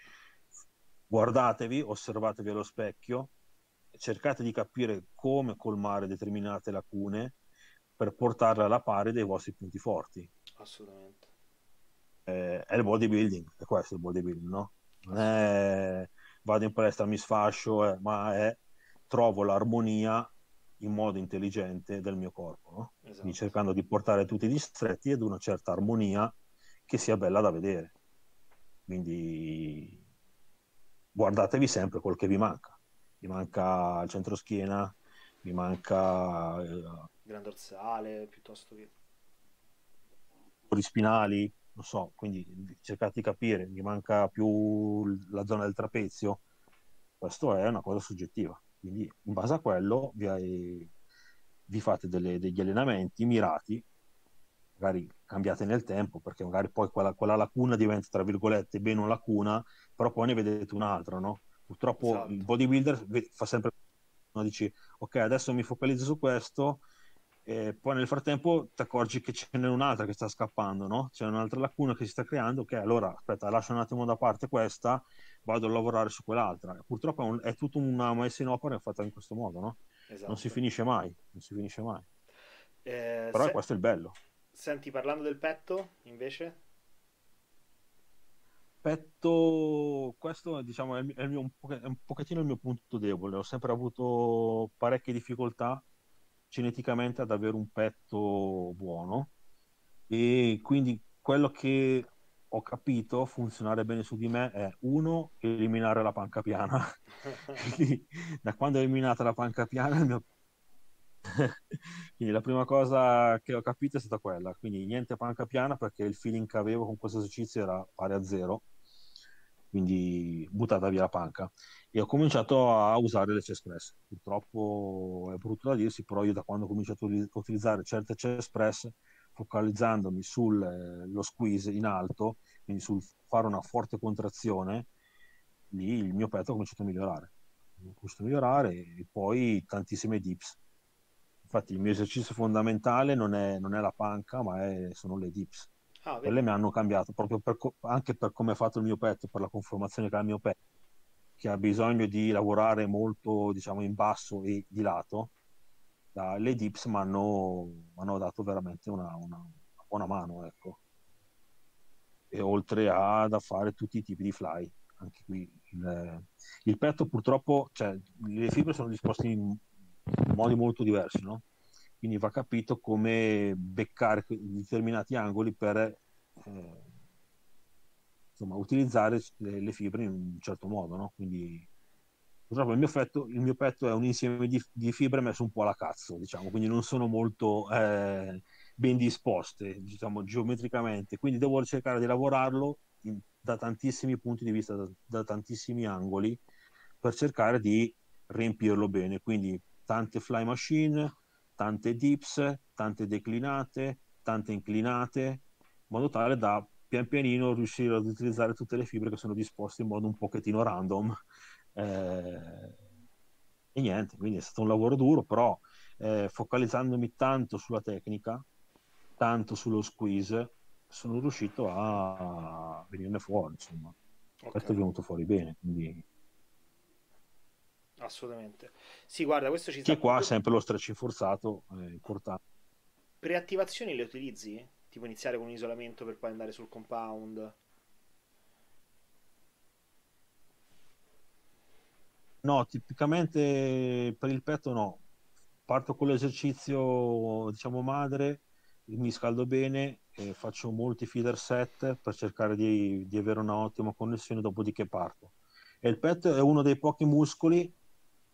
guardatevi, osservatevi allo specchio, cercate di capire come colmare determinate lacune per portarle alla pari dei vostri punti forti. Assolutamente. Eh, è il bodybuilding, è questo il bodybuilding, no? Non è vado in palestra, mi sfascio, eh, ma è trovo l'armonia in modo intelligente del mio corpo, no? Esatto. Quindi cercando di portare tutti i distretti ad una certa armonia che sia bella da vedere, quindi guardatevi sempre quel che vi manca. Vi manca il centro schiena, vi manca il gran dorsale piuttosto che i spinali, non so, quindi cercate di capire, vi manca più la zona del trapezio, Questo è una cosa soggettiva, quindi in base a quello vi, hai, vi fate delle, degli allenamenti mirati, magari cambiate nel tempo, perché magari poi quella, quella lacuna diventa, tra virgolette, bene una lacuna, però poi ne vedete un'altra, no? Purtroppo esatto. Il bodybuilder fa sempre, no? Dici ok, adesso mi focalizzo su questo, e poi nel frattempo ti accorgi che ce n'è un'altra che sta scappando, no? C'è un'altra lacuna che si sta creando, che okay, allora aspetta, lascio un attimo da parte questa, vado a lavorare su quell'altra. Purtroppo è, un, è tutta una messa in opera fatta in questo modo, no? Esatto. Non si finisce mai, non si finisce mai. Eh, Però se... questo è il bello. Senti, parlando del petto, invece? Petto, questo diciamo è, il mio, è, il mio, è un pochettino il mio punto debole, ho sempre avuto parecchie difficoltà geneticamente ad avere un petto buono, e quindi quello che ho capito funzionare bene su di me è uno, eliminare la panca piana. Quindi, da quando ho eliminata la panca piana il mio... quindi la prima cosa che ho capito è stata quella, quindi niente panca piana, perché il feeling che avevo con questo esercizio era pari a zero, quindi buttata via la panca, e ho cominciato a usare le chest press. Purtroppo è brutto da dirsi, però io da quando ho cominciato a utilizzare certe chest press focalizzandomi sullo squeeze in alto, quindi sul fare una forte contrazione, lì il mio petto ha cominciato a migliorare, ho cominciato a migliorare, e poi tantissime dips. Infatti il mio esercizio fondamentale non è, non è la panca, ma è, sono le dips. Ah, quelle mi hanno cambiato, proprio per, anche per come è fatto il mio petto, per la conformazione che ha il mio petto, che ha bisogno di lavorare molto, diciamo, in basso e di lato. Da, le dips mi hanno dato veramente una, una, una buona mano, ecco. E oltre a da fare tutti i tipi di fly, anche qui il, il petto purtroppo, cioè, le fibre sono disposte in modi molto diversi, no? Quindi va capito come beccare determinati angoli per eh, insomma, utilizzare le, le fibre in un certo modo, no? Quindi purtroppo il mio, petto, il mio petto è un insieme di, di fibre messo un po' alla cazzo, diciamo, quindi non sono molto eh, ben disposte, diciamo, geometricamente, quindi devo cercare di lavorarlo in, da tantissimi punti di vista, da, da tantissimi angoli, per cercare di riempirlo bene, quindi tante fly machine, tante dips, tante declinate, tante inclinate, in modo tale da pian pianino riuscire ad utilizzare tutte le fibre che sono disposte in modo un pochettino random, eh, e niente, quindi è stato un lavoro duro, però eh, focalizzandomi tanto sulla tecnica, tanto sullo squeeze, sono riuscito a venirne fuori, insomma. Okay. Questo è venuto fuori bene, quindi... Assolutamente sì, guarda, questo ci sta. Che qua sempre lo stretching forzato è importante. Preattivazioni le utilizzi? Tipo iniziare con un isolamento per poi andare sul compound? No, tipicamente per il petto no, parto con l'esercizio, diciamo, madre, mi scaldo bene e faccio molti feeder set per cercare di, di avere un'ottima connessione, dopodiché parto. E il petto è uno dei pochi muscoli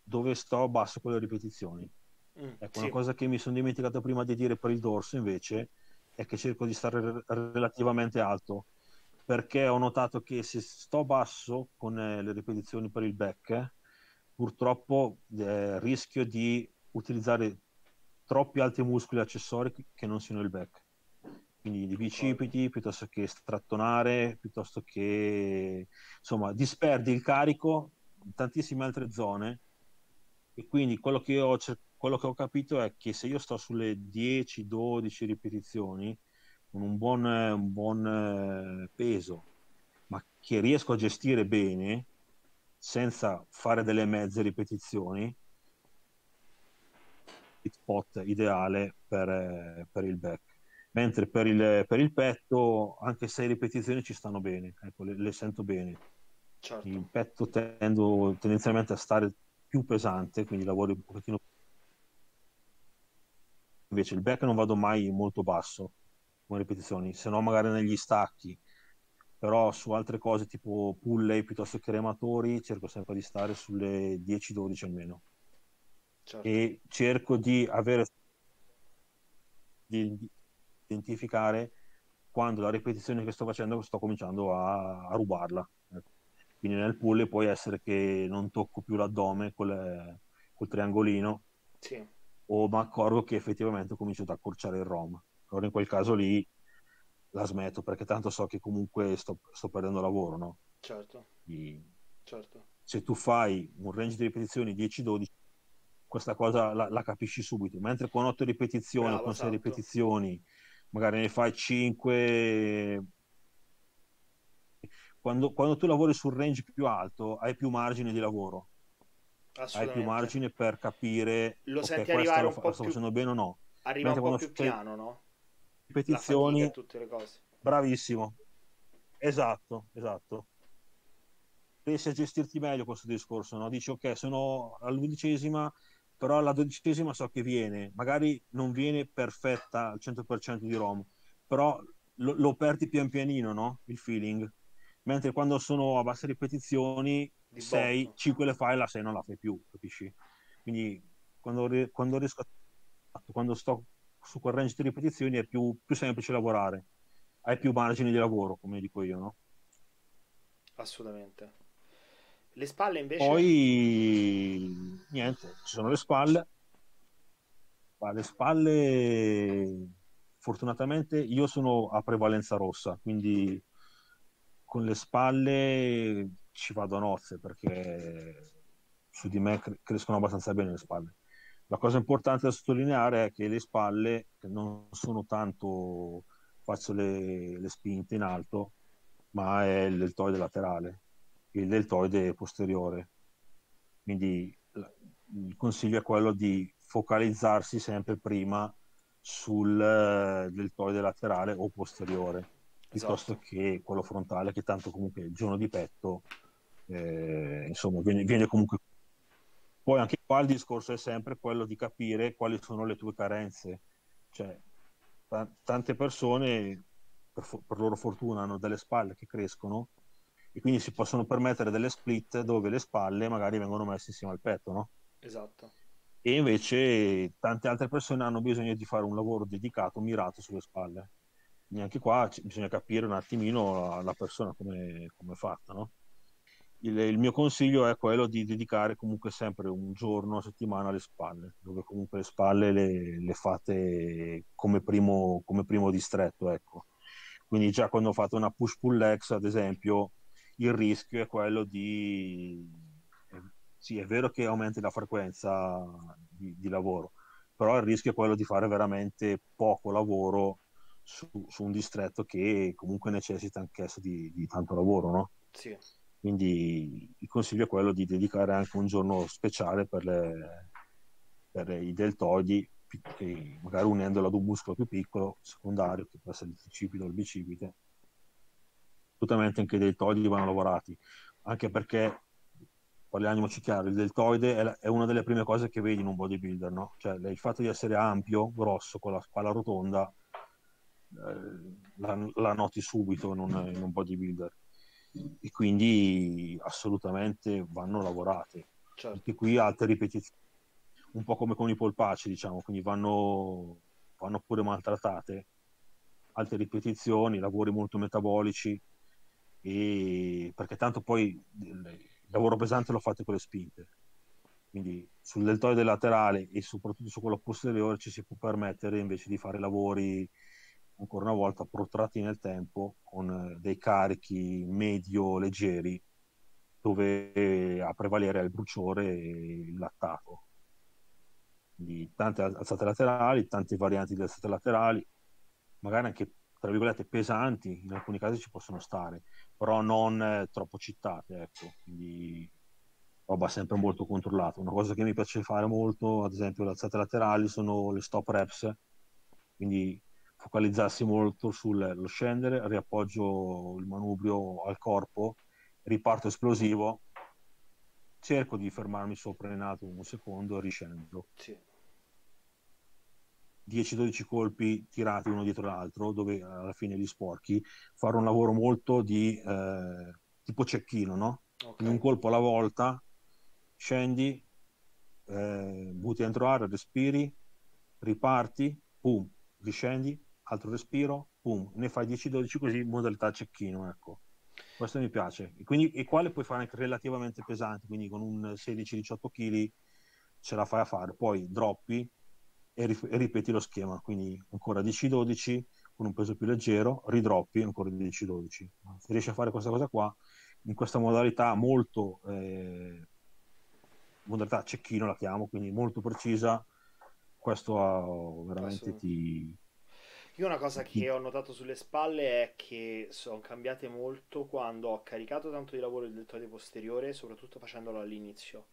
dove sto basso con le ripetizioni. Mm, ecco, sì. Una cosa che mi sono dimenticato prima di dire per il dorso invece è che cerco di stare relativamente alto, perché ho notato che se sto basso con le ripetizioni per il back, purtroppo eh, rischio di utilizzare troppi altri muscoli accessori che non siano il back, quindi i bicipiti piuttosto che strattonare, piuttosto che, insomma, disperdi il carico in tantissime altre zone. E quindi quello che, ho, quello che ho capito è che se io sto sulle dieci dodici ripetizioni con un buon, un buon peso, ma che riesco a gestire bene senza fare delle mezze ripetizioni, il spot ideale per, per il back. Mentre per il, per il petto anche sei ripetizioni ci stanno bene, ecco, le, le sento bene. Certo. Il petto tendo tendenzialmente a stare più pesante, quindi lavoro un pochettino. Invece il back non vado mai molto basso con ripetizioni, se no magari negli stacchi, però su altre cose tipo pulley piuttosto che rematori cerco sempre di stare sulle dieci dodici almeno. Certo. E cerco di avere di, identificare quando la ripetizione che sto facendo sto cominciando a, a rubarla, Quindi nel pull può essere che non tocco più l'addome col, col triangolino, sì, o mi accorgo che effettivamente ho cominciato ad accorciare il ROM. Allora in quel caso lì la smetto, perché tanto so che comunque sto, sto perdendo lavoro, no? Certo. Quindi, certo. Se tu fai un range di ripetizioni dieci dodici, questa cosa la, la capisci subito, mentre con otto ripetizioni, bravo, con sei esatto. ripetizioni, magari ne fai cinque... Quando, quando tu lavori sul range più alto hai più margine di lavoro, hai più margine per capire lo okay, senti arrivare un lo, po' lo sto più... facendo bene o no, arriva mentre un po' più piano, no? Ripetizioni, la fatica, tutte le cose. Bravissimo, esatto, esatto, riesci a gestirti meglio questo discorso, no? Dici ok, sono all'undicesima, però alla dodicesima so che viene, magari non viene perfetta al cento per cento di ROM, però lo, lo perdi pian pianino, no? Il feeling. Mentre quando sono a basse ripetizioni, sei, cinque le fai, la sei non la fai più, capisci? Quindi quando, quando riesco a, quando sto su quel range di ripetizioni è più, più semplice lavorare, hai più margini di lavoro, come dico io, no? Assolutamente. Le spalle invece? Poi niente, ci sono le spalle. Ma le spalle, fortunatamente io sono a prevalenza rossa, quindi con le spalle ci vado a nozze, perché su di me cre crescono abbastanza bene le spalle. La cosa importante da sottolineare è che le spalle non sono tanto faccio le, le spinte in alto, ma è il deltoide laterale, il deltoide posteriore. Quindi il consiglio è quello di focalizzarsi sempre prima sul deltoide laterale o posteriore, piuttosto esatto. che quello frontale, che tanto comunque il giorno di petto eh, insomma viene, viene comunque. Poi anche qua il discorso è sempre quello di capire quali sono le tue carenze, cioè tante persone per, per loro fortuna hanno delle spalle che crescono e quindi si possono permettere delle split dove le spalle magari vengono messe insieme al petto, no? Esatto. E invece tante altre persone hanno bisogno di fare un lavoro dedicato, mirato sulle spalle. Neanche qua bisogna capire un attimino la, la persona come è fatta, no? Il, il mio consiglio è quello di dedicare comunque sempre un giorno a settimana alle spalle, dove comunque le spalle le, le fate come primo, come primo distretto, ecco. Quindi già quando fate una push-pull-legs, ad esempio, il rischio è quello di... Sì, è vero che aumenti la frequenza di, di lavoro, però il rischio è quello di fare veramente poco lavoro Su, su un distretto che comunque necessita anch'esso di, di tanto lavoro, no? Sì. Quindi il consiglio è quello di dedicare anche un giorno speciale per, le, per i deltoidi, magari unendolo ad un muscolo più piccolo, secondario, che può essere il tricipite o il bicipite. Assolutamente anche i deltoidi vanno lavorati, anche perché, parliamoci chiaro, il deltoide è, la, è una delle prime cose che vedi in un bodybuilder, no? Cioè il fatto di essere ampio, grosso, con la spalla rotonda, La, la noti subito in un, in un bodybuilder, e quindi assolutamente vanno lavorate, certo. Anche qui altre ripetizioni, un po' come con i polpacci, diciamo, quindi vanno, vanno pure maltrattate, alte ripetizioni, lavori molto metabolici, e perché tanto poi il lavoro pesante lo fate con le spinte, quindi sul deltoide laterale e soprattutto su quello posteriore ci si può permettere invece di fare lavori ancora una volta protratti nel tempo, con dei carichi medio leggeri, dove a prevalere è il bruciore e il lattato. Quindi tante alzate laterali, tante varianti di alzate laterali, magari anche tra virgolette pesanti, in alcuni casi ci possono stare, però non troppo citate, ecco. Quindi roba sempre molto controllata. Una cosa che mi piace fare molto, ad esempio le alzate laterali, sono le stop reps, quindi focalizzarsi molto sullo scendere, riappoggio il manubrio al corpo, riparto esplosivo, cerco di fermarmi sopra in alto un secondo e riscendo. Sì. dieci dodici colpi tirati uno dietro l'altro, dove alla fine li sporchi, fare un lavoro molto di eh, tipo cecchino, no? Okay. Un colpo alla volta, scendi, eh, butti dentro aria, respiri, riparti, boom, riscendi, altro respiro, boom, ne fai dieci dodici così in modalità cecchino, ecco. Questo mi piace. E, quindi, e qua le puoi fare anche relativamente pesanti, quindi con un sedici diciotto chili ce la fai a fare. Poi droppi e, ri e ripeti lo schema, quindi ancora dieci dodici con un peso più leggero, ridroppi ancora dieci dodici. Se riesci a fare questa cosa qua, in questa modalità molto, eh, modalità cecchino la chiamo, quindi molto precisa, questo ha, veramente ti... Io una cosa che ho notato sulle spalle è che sono cambiate molto quando ho caricato tanto di lavoro il deltoide posteriore, soprattutto facendolo all'inizio,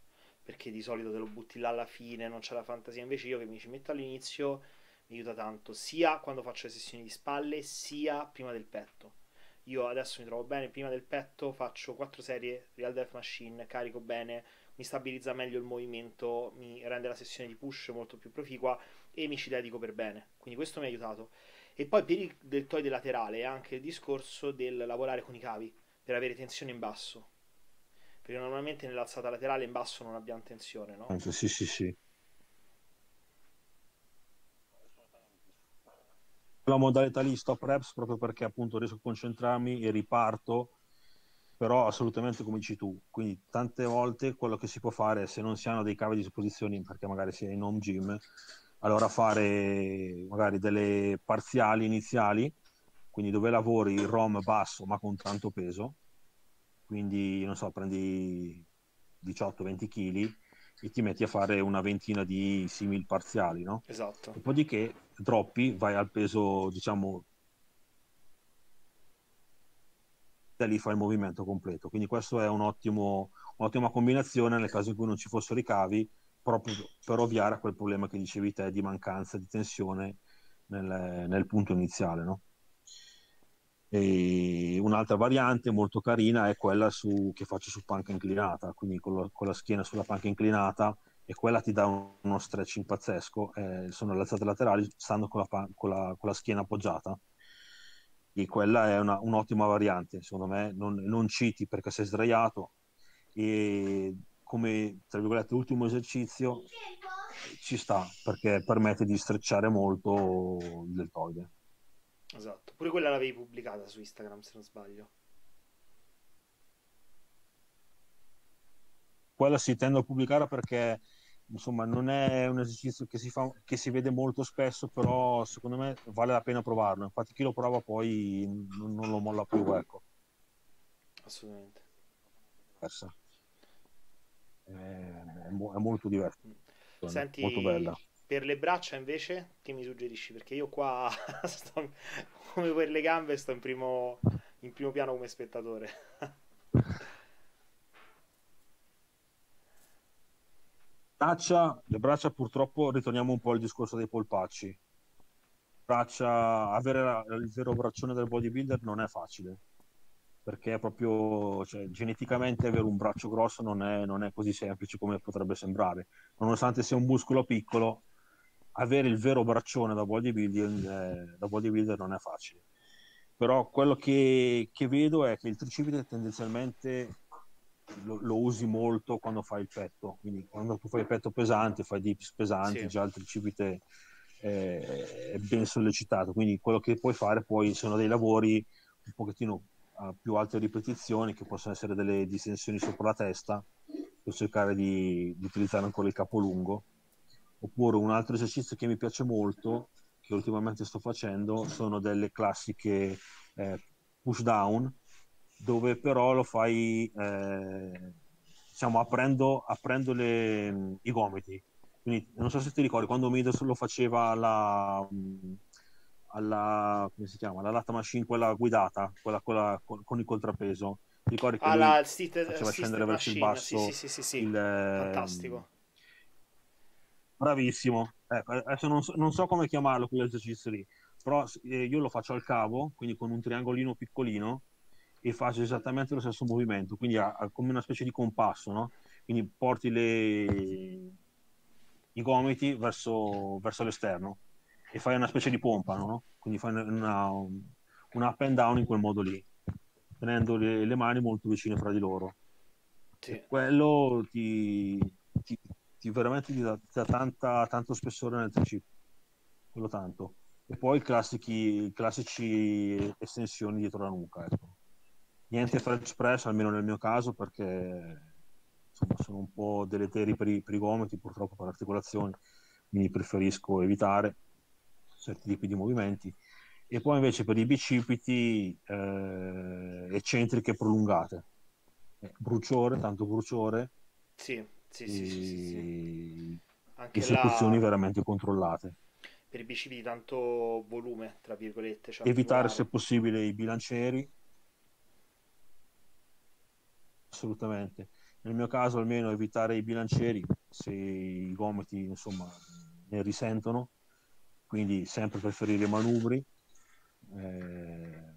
perché di solito te lo butti là alla fine, non c'è la fantasia, invece io che mi ci metto all'inizio mi aiuta tanto, sia quando faccio le sessioni di spalle, sia prima del petto. Io adesso mi trovo bene, prima del petto faccio quattro serie Real Death Machine, carico bene, mi stabilizza meglio il movimento, mi rende la sessione di push molto più proficua e mi ci dedico per bene, quindi questo mi ha aiutato. E poi per il deltoide laterale è anche il discorso del lavorare con i cavi per avere tensione in basso, perché normalmente nell'alzata laterale in basso non abbiamo tensione, no? Sì, sì, sì. La modalità lì stop reps proprio perché appunto riesco a concentrarmi e riparto, però assolutamente come dici tu, quindi tante volte quello che si può fare se non si hanno dei cavi di disposizione, perché magari si è in home gym, allora fare magari delle parziali iniziali, quindi dove lavori il ROM basso ma con tanto peso, quindi non so, prendi diciotto venti chili e ti metti a fare una ventina di simil parziali, no? Esatto. Dopodiché droppi, vai al peso, diciamo, da lì fai il movimento completo. Quindi questo è un ottimo, un'ottima combinazione nel caso in cui non ci fossero i cavi, proprio per ovviare a quel problema che dicevi te di mancanza di tensione nel, nel punto iniziale, no? E un'altra variante molto carina è quella su, che faccio su panca inclinata, quindi con, lo, con la schiena sulla panca inclinata, e quella ti dà un, uno stretching pazzesco, eh, sono le alzate laterali stando con la, pan, con, la, con la schiena appoggiata, e quella è un'ottima variante secondo me, non, non citi perché sei sdraiato, e come tra virgolette ultimo esercizio ci sta perché permette di strecciare molto il deltoide. Esatto, pure quella l'avevi pubblicata su Instagram se non sbaglio. Quella si tende a pubblicare perché insomma non è un esercizio che si fa, che si vede molto spesso, però secondo me vale la pena provarlo, infatti chi lo prova poi non, non lo molla più, ecco. Assolutamente. Persa. È, è molto diverso. Senti, molto bella. Per le braccia invece che mi suggerisci? Perché io qua sto, come per le gambe sto in primo, in primo piano come spettatore. Braccia, le braccia purtroppo ritorniamo un po' al discorso dei polpacci. Braccia, avere il vero braccione del bodybuilder non è facile, perché è proprio, cioè, geneticamente avere un braccio grosso non è, non è così semplice come potrebbe sembrare, nonostante sia un muscolo piccolo. Avere il vero braccione da bodybuilding, eh, da bodybuilder non è facile, però quello che, che vedo è che il tricipite tendenzialmente lo, lo usi molto quando fai il petto, quindi quando tu fai il petto pesante, fai dips pesanti, sì, già il tricipite eh, è ben sollecitato, quindi quello che puoi fare poi sono dei lavori un pochettino a più alte ripetizioni, che possono essere delle distensioni sopra la testa per cercare di, di utilizzare ancora il capo lungo. Oppure un altro esercizio che mi piace molto, che ultimamente sto facendo, sono delle classiche eh, push down, dove però lo fai eh, diciamo aprendo, aprendo le, i gomiti. Quindi non so se ti ricordi quando Midas lo faceva alla... alla, come si chiama, la latta machine, quella guidata, quella, quella con, con il contrappeso, ti ricordi che ah, lui la, stit, faceva scendere verso machine, il basso, sì, sì, sì, sì. Il, fantastico, bravissimo, ecco, adesso non so, non so come chiamarlo quell'esercizio lì, però eh, io lo faccio al cavo, quindi con un triangolino piccolino, e faccio esattamente lo stesso movimento, quindi ha, ha come una specie di compasso, no? Quindi porti le... i gomiti verso, verso l'esterno e fai una specie di pompa, no? Quindi fai una, un up and down in quel modo lì, tenendo le, le mani molto vicine fra di loro, sì. Quello ti, ti, ti veramente ti dà, ti dà tanta, tanto spessore nel tricipite, quello tanto. E poi classici, classici estensioni dietro la nuca, ecco. niente French press, almeno nel mio caso, perché insomma, sono un po' deleteri per i, per i gomiti, purtroppo, per le articolazioni, quindi preferisco evitare certi tipi di movimenti. E poi invece per i bicipiti eh, eccentriche prolungate, bruciore, tanto bruciore, sì, sì, sì, sì, sì, sì. Anche esecuzioni la... veramente controllate. Per i bicipiti tanto volume, tra virgolette, cioè evitare se possibile i bilancieri, assolutamente. Nel mio caso almeno evitare i bilancieri, se i gomiti insomma ne risentono, quindi sempre preferire i manubri. Eh,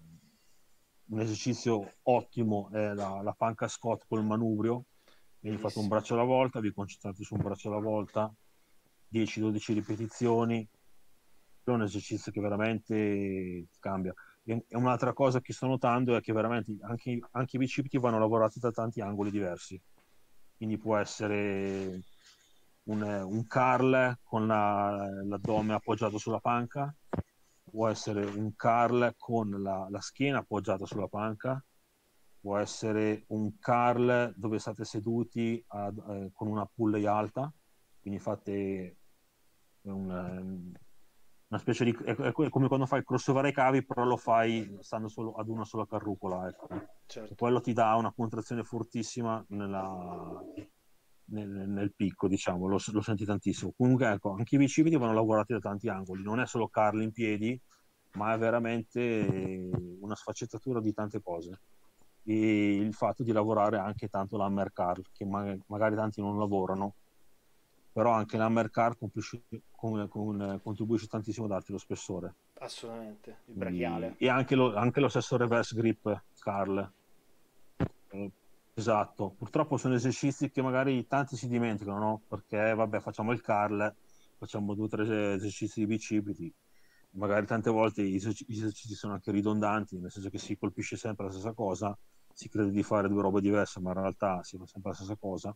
un esercizio ottimo è la, la panca Scott col manubrio, quindi fate un braccio alla volta, vi concentrate su un braccio alla volta, dieci dodici ripetizioni. È un esercizio che veramente cambia. E, e un'altra cosa che sto notando è che veramente anche, anche i bicipiti vanno lavorati da tanti angoli diversi, quindi può essere un, un curl con la, l'addome appoggiato sulla panca, può essere un curl con la, la schiena appoggiata sulla panca, può essere un curl dove state seduti a, eh, con una pulley alta, quindi fate un, una specie di... È, è come quando fai il crossover ai cavi, però lo fai stando solo ad una sola carrucola, ecco. Certo. Quello ti dà una contrazione fortissima nella, nel, nel picco, diciamo, lo, lo senti tantissimo. Comunque ecco, anche i bicipiti vanno lavorati da tanti angoli, non è solo curl in piedi, ma è veramente una sfaccettatura di tante cose. E il fatto di lavorare anche tanto l'hammer curl, che ma- magari tanti non lavorano, però anche l'hammer curl con, con, contribuisce tantissimo a darti lo spessore, assolutamente, il brachiale. E, e anche, lo, anche lo stesso reverse grip curl, eh, esatto. Purtroppo sono esercizi che magari tanti si dimenticano, no? Perché vabbè, facciamo il curl, facciamo due o tre esercizi di bicipiti, magari tante volte gli esercizi sono anche ridondanti, nel senso che si colpisce sempre la stessa cosa, si crede di fare due robe diverse, ma in realtà si fa sempre la stessa cosa.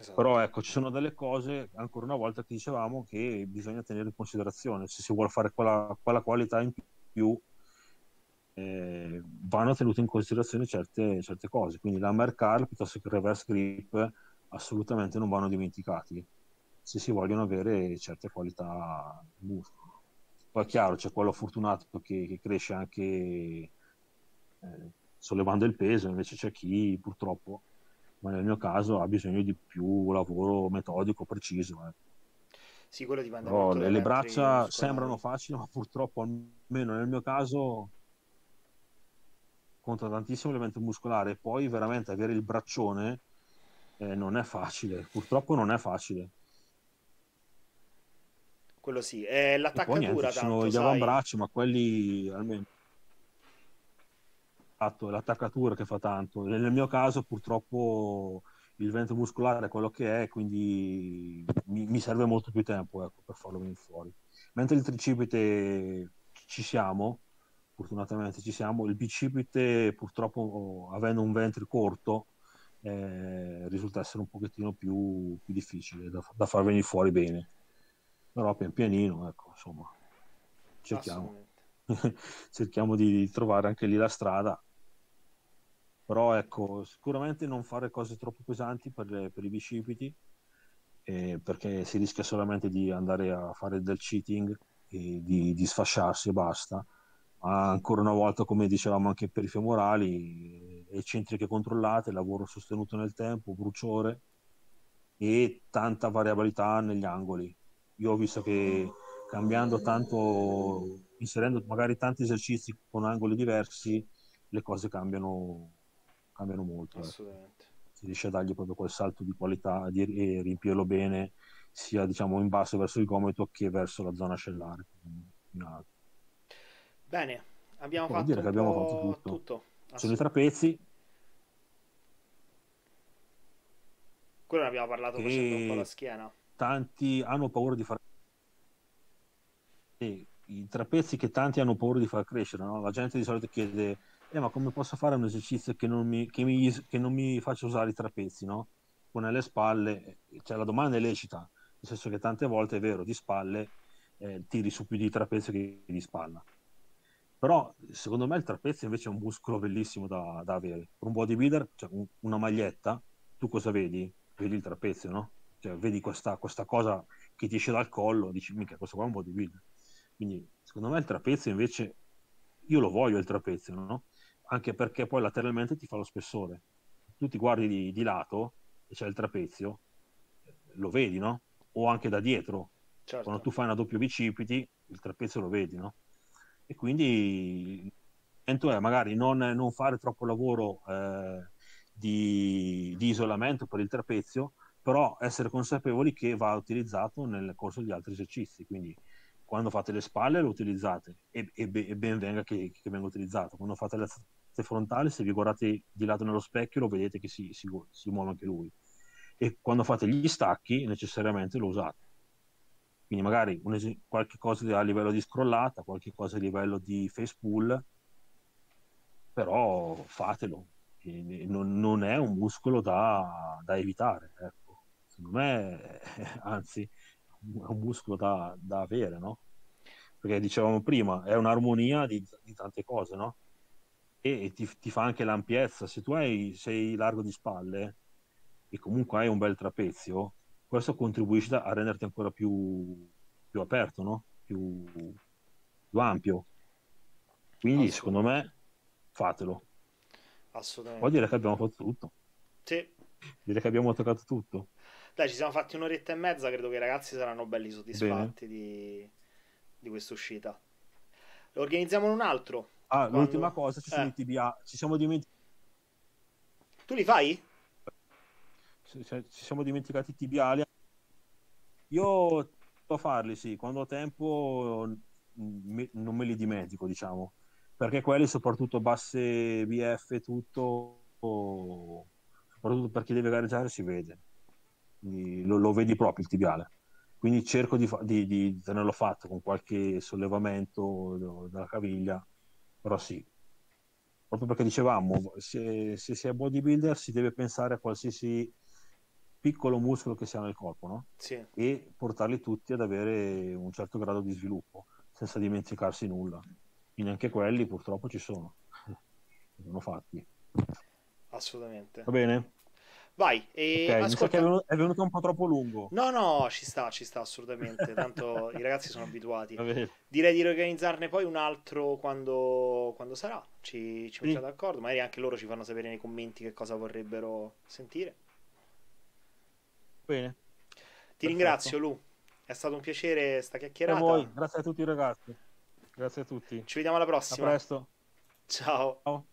Esatto. Però ecco, ci sono delle cose, ancora una volta, che dicevamo, che bisogna tenere in considerazione se si vuole fare quella, quella qualità in più. Eh, vanno tenute in considerazione certe, certe cose, quindi l'hammer curl piuttosto che il reverse grip assolutamente non vanno dimenticati se si vogliono avere certe qualità di muscolo. Poi è chiaro, c'è quello fortunato che, che cresce anche eh, sollevando il peso, invece c'è chi purtroppo, ma nel mio caso, ha bisogno di più lavoro metodico, preciso. Eh. Sì, quello dipende molto dalle altre. Le braccia sembrano facili, ma purtroppo, almeno nel mio caso, conta tantissimo l'elemento muscolare. E poi veramente avere il braccione eh, non è facile, purtroppo non è facile. Quello sì, è l'attaccatura, tanto, sono gli avambracci, ma quelli almeno fatto, è l'attaccatura che fa tanto. Nel mio caso purtroppo il vento muscolare è quello che è, quindi mi, mi serve molto più tempo, ecco, per farlo venire fuori. Mentre il tricipite ci siamo, fortunatamente ci siamo, il bicipite purtroppo, avendo un ventre corto, eh, risulta essere un pochettino più, più difficile da, da far venire fuori bene. Però pian pianino, ecco, insomma, cerchiamo, cerchiamo di trovare anche lì la strada. Però ecco, sicuramente non fare cose troppo pesanti per, le, per i bicipiti, eh, perché si rischia solamente di andare a fare del cheating e di, di sfasciarsi e basta. Ma ancora una volta, come dicevamo anche per i femorali, eccentriche controllate, lavoro sostenuto nel tempo, bruciore e tanta variabilità negli angoli. Io ho visto che cambiando tanto, inserendo magari tanti esercizi con angoli diversi, le cose cambiano, cambiano molto. Assolutamente. Eh. Si riesce a dargli proprio quel salto di qualità di, e riempirlo bene, sia diciamo in basso verso il gomito che verso la zona ascellare. Bene, abbiamo fatto, dire che abbiamo fatto tutto. tutto. Sono i trapezi. Quello ne abbiamo parlato facendo e... un po' la schiena. Tanti hanno paura di far eh, i trapezi che tanti hanno paura di far crescere, no? La gente di solito chiede eh, ma come posso fare un esercizio che non mi, che mi, che non mi faccia usare i trapezi, no? O nelle spalle, cioè la domanda è lecita, nel senso che tante volte è vero, di spalle eh, tiri su più di trapezi che di spalla, Però secondo me il trapezio invece è un muscolo bellissimo da, da avere. Per un bodybuilder, cioè un, una maglietta, tu cosa vedi? Vedi il trapezio, no? Cioè vedi questa, questa cosa che ti esce dal collo, dici mica questo qua è un bodybuilder. Quindi secondo me il trapezio invece, io lo voglio il trapezio, no? Anche perché poi lateralmente ti fa lo spessore. Tu ti guardi di, di lato e c'è il trapezio, lo vedi, no? O anche da dietro. Certo. Quando tu fai una doppio bicipiti, il trapezio lo vedi, no? E quindi è magari non, non fare troppo lavoro eh, di, di isolamento per il trapezio, però essere consapevoli che va utilizzato nel corso di altri esercizi. Quindi quando fate le spalle lo utilizzate e, e, e ben venga che, che venga utilizzato. Quando fate le alzate frontali, se vi guardate di lato nello specchio lo vedete che si, si, si muove anche lui. E quando fate gli stacchi necessariamente lo usate. Quindi magari un es- qualche cosa a livello di scrollata, qualche cosa a livello di face pull, però fatelo. E non, non è un muscolo da, da evitare, ecco. Secondo me, anzi, è un muscolo da, da avere, no? Perché dicevamo prima, è un'armonia di, di tante cose, no? E, e ti, ti fa anche l'ampiezza. Se tu hai, sei largo di spalle e comunque hai un bel trapezio, questo contribuisce a renderti ancora più, più aperto, no? Più, più ampio. Quindi secondo me fatelo. Assolutamente. Vuol dire che abbiamo fatto tutto. Sì. Dire che abbiamo toccato tutto. Dai, ci siamo fatti un'oretta e mezza, credo che i ragazzi saranno belli soddisfatti di, di questa uscita. Lo organizziamo in un altro. Ah, quando... l'ultima cosa, ci eh. sono i T B A, ci siamo dimenticati. Tu li fai? Ci siamo dimenticati i tibiali. Io sto a farli, sì, quando ho tempo me, non me li dimentico, diciamo, perché quelli, soprattutto basse B F, tutto, soprattutto per chi deve gareggiare, si vede. Lo, lo vedi proprio il tibiale. Quindi cerco di, di, di tenerlo fatto con qualche sollevamento dalla caviglia, però sì. Proprio perché dicevamo, se, se si è bodybuilder si deve pensare a qualsiasi piccolo muscolo che sia nel corpo, no? Sì. E portarli tutti ad avere un certo grado di sviluppo senza dimenticarsi nulla. Quindi anche quelli purtroppo ci sono, sono fatti. Assolutamente. Va bene? Vai. E okay, ascolta... mi sa che è venuto, è venuto un po' troppo lungo. No, no, ci sta, ci sta assolutamente. Tanto i ragazzi sono abituati. Direi di riorganizzarne poi un altro quando, quando sarà. Ci, ci sì. mettiamo d'accordo. Magari anche loro ci fanno sapere nei commenti che cosa vorrebbero sentire. Bene. Ti Perfetto. ringrazio, Lu. È stato un piacere sta chiacchierata. A voi. Grazie a tutti, ragazzi. Grazie a tutti. Ci vediamo alla prossima. A presto. Ciao. Ciao.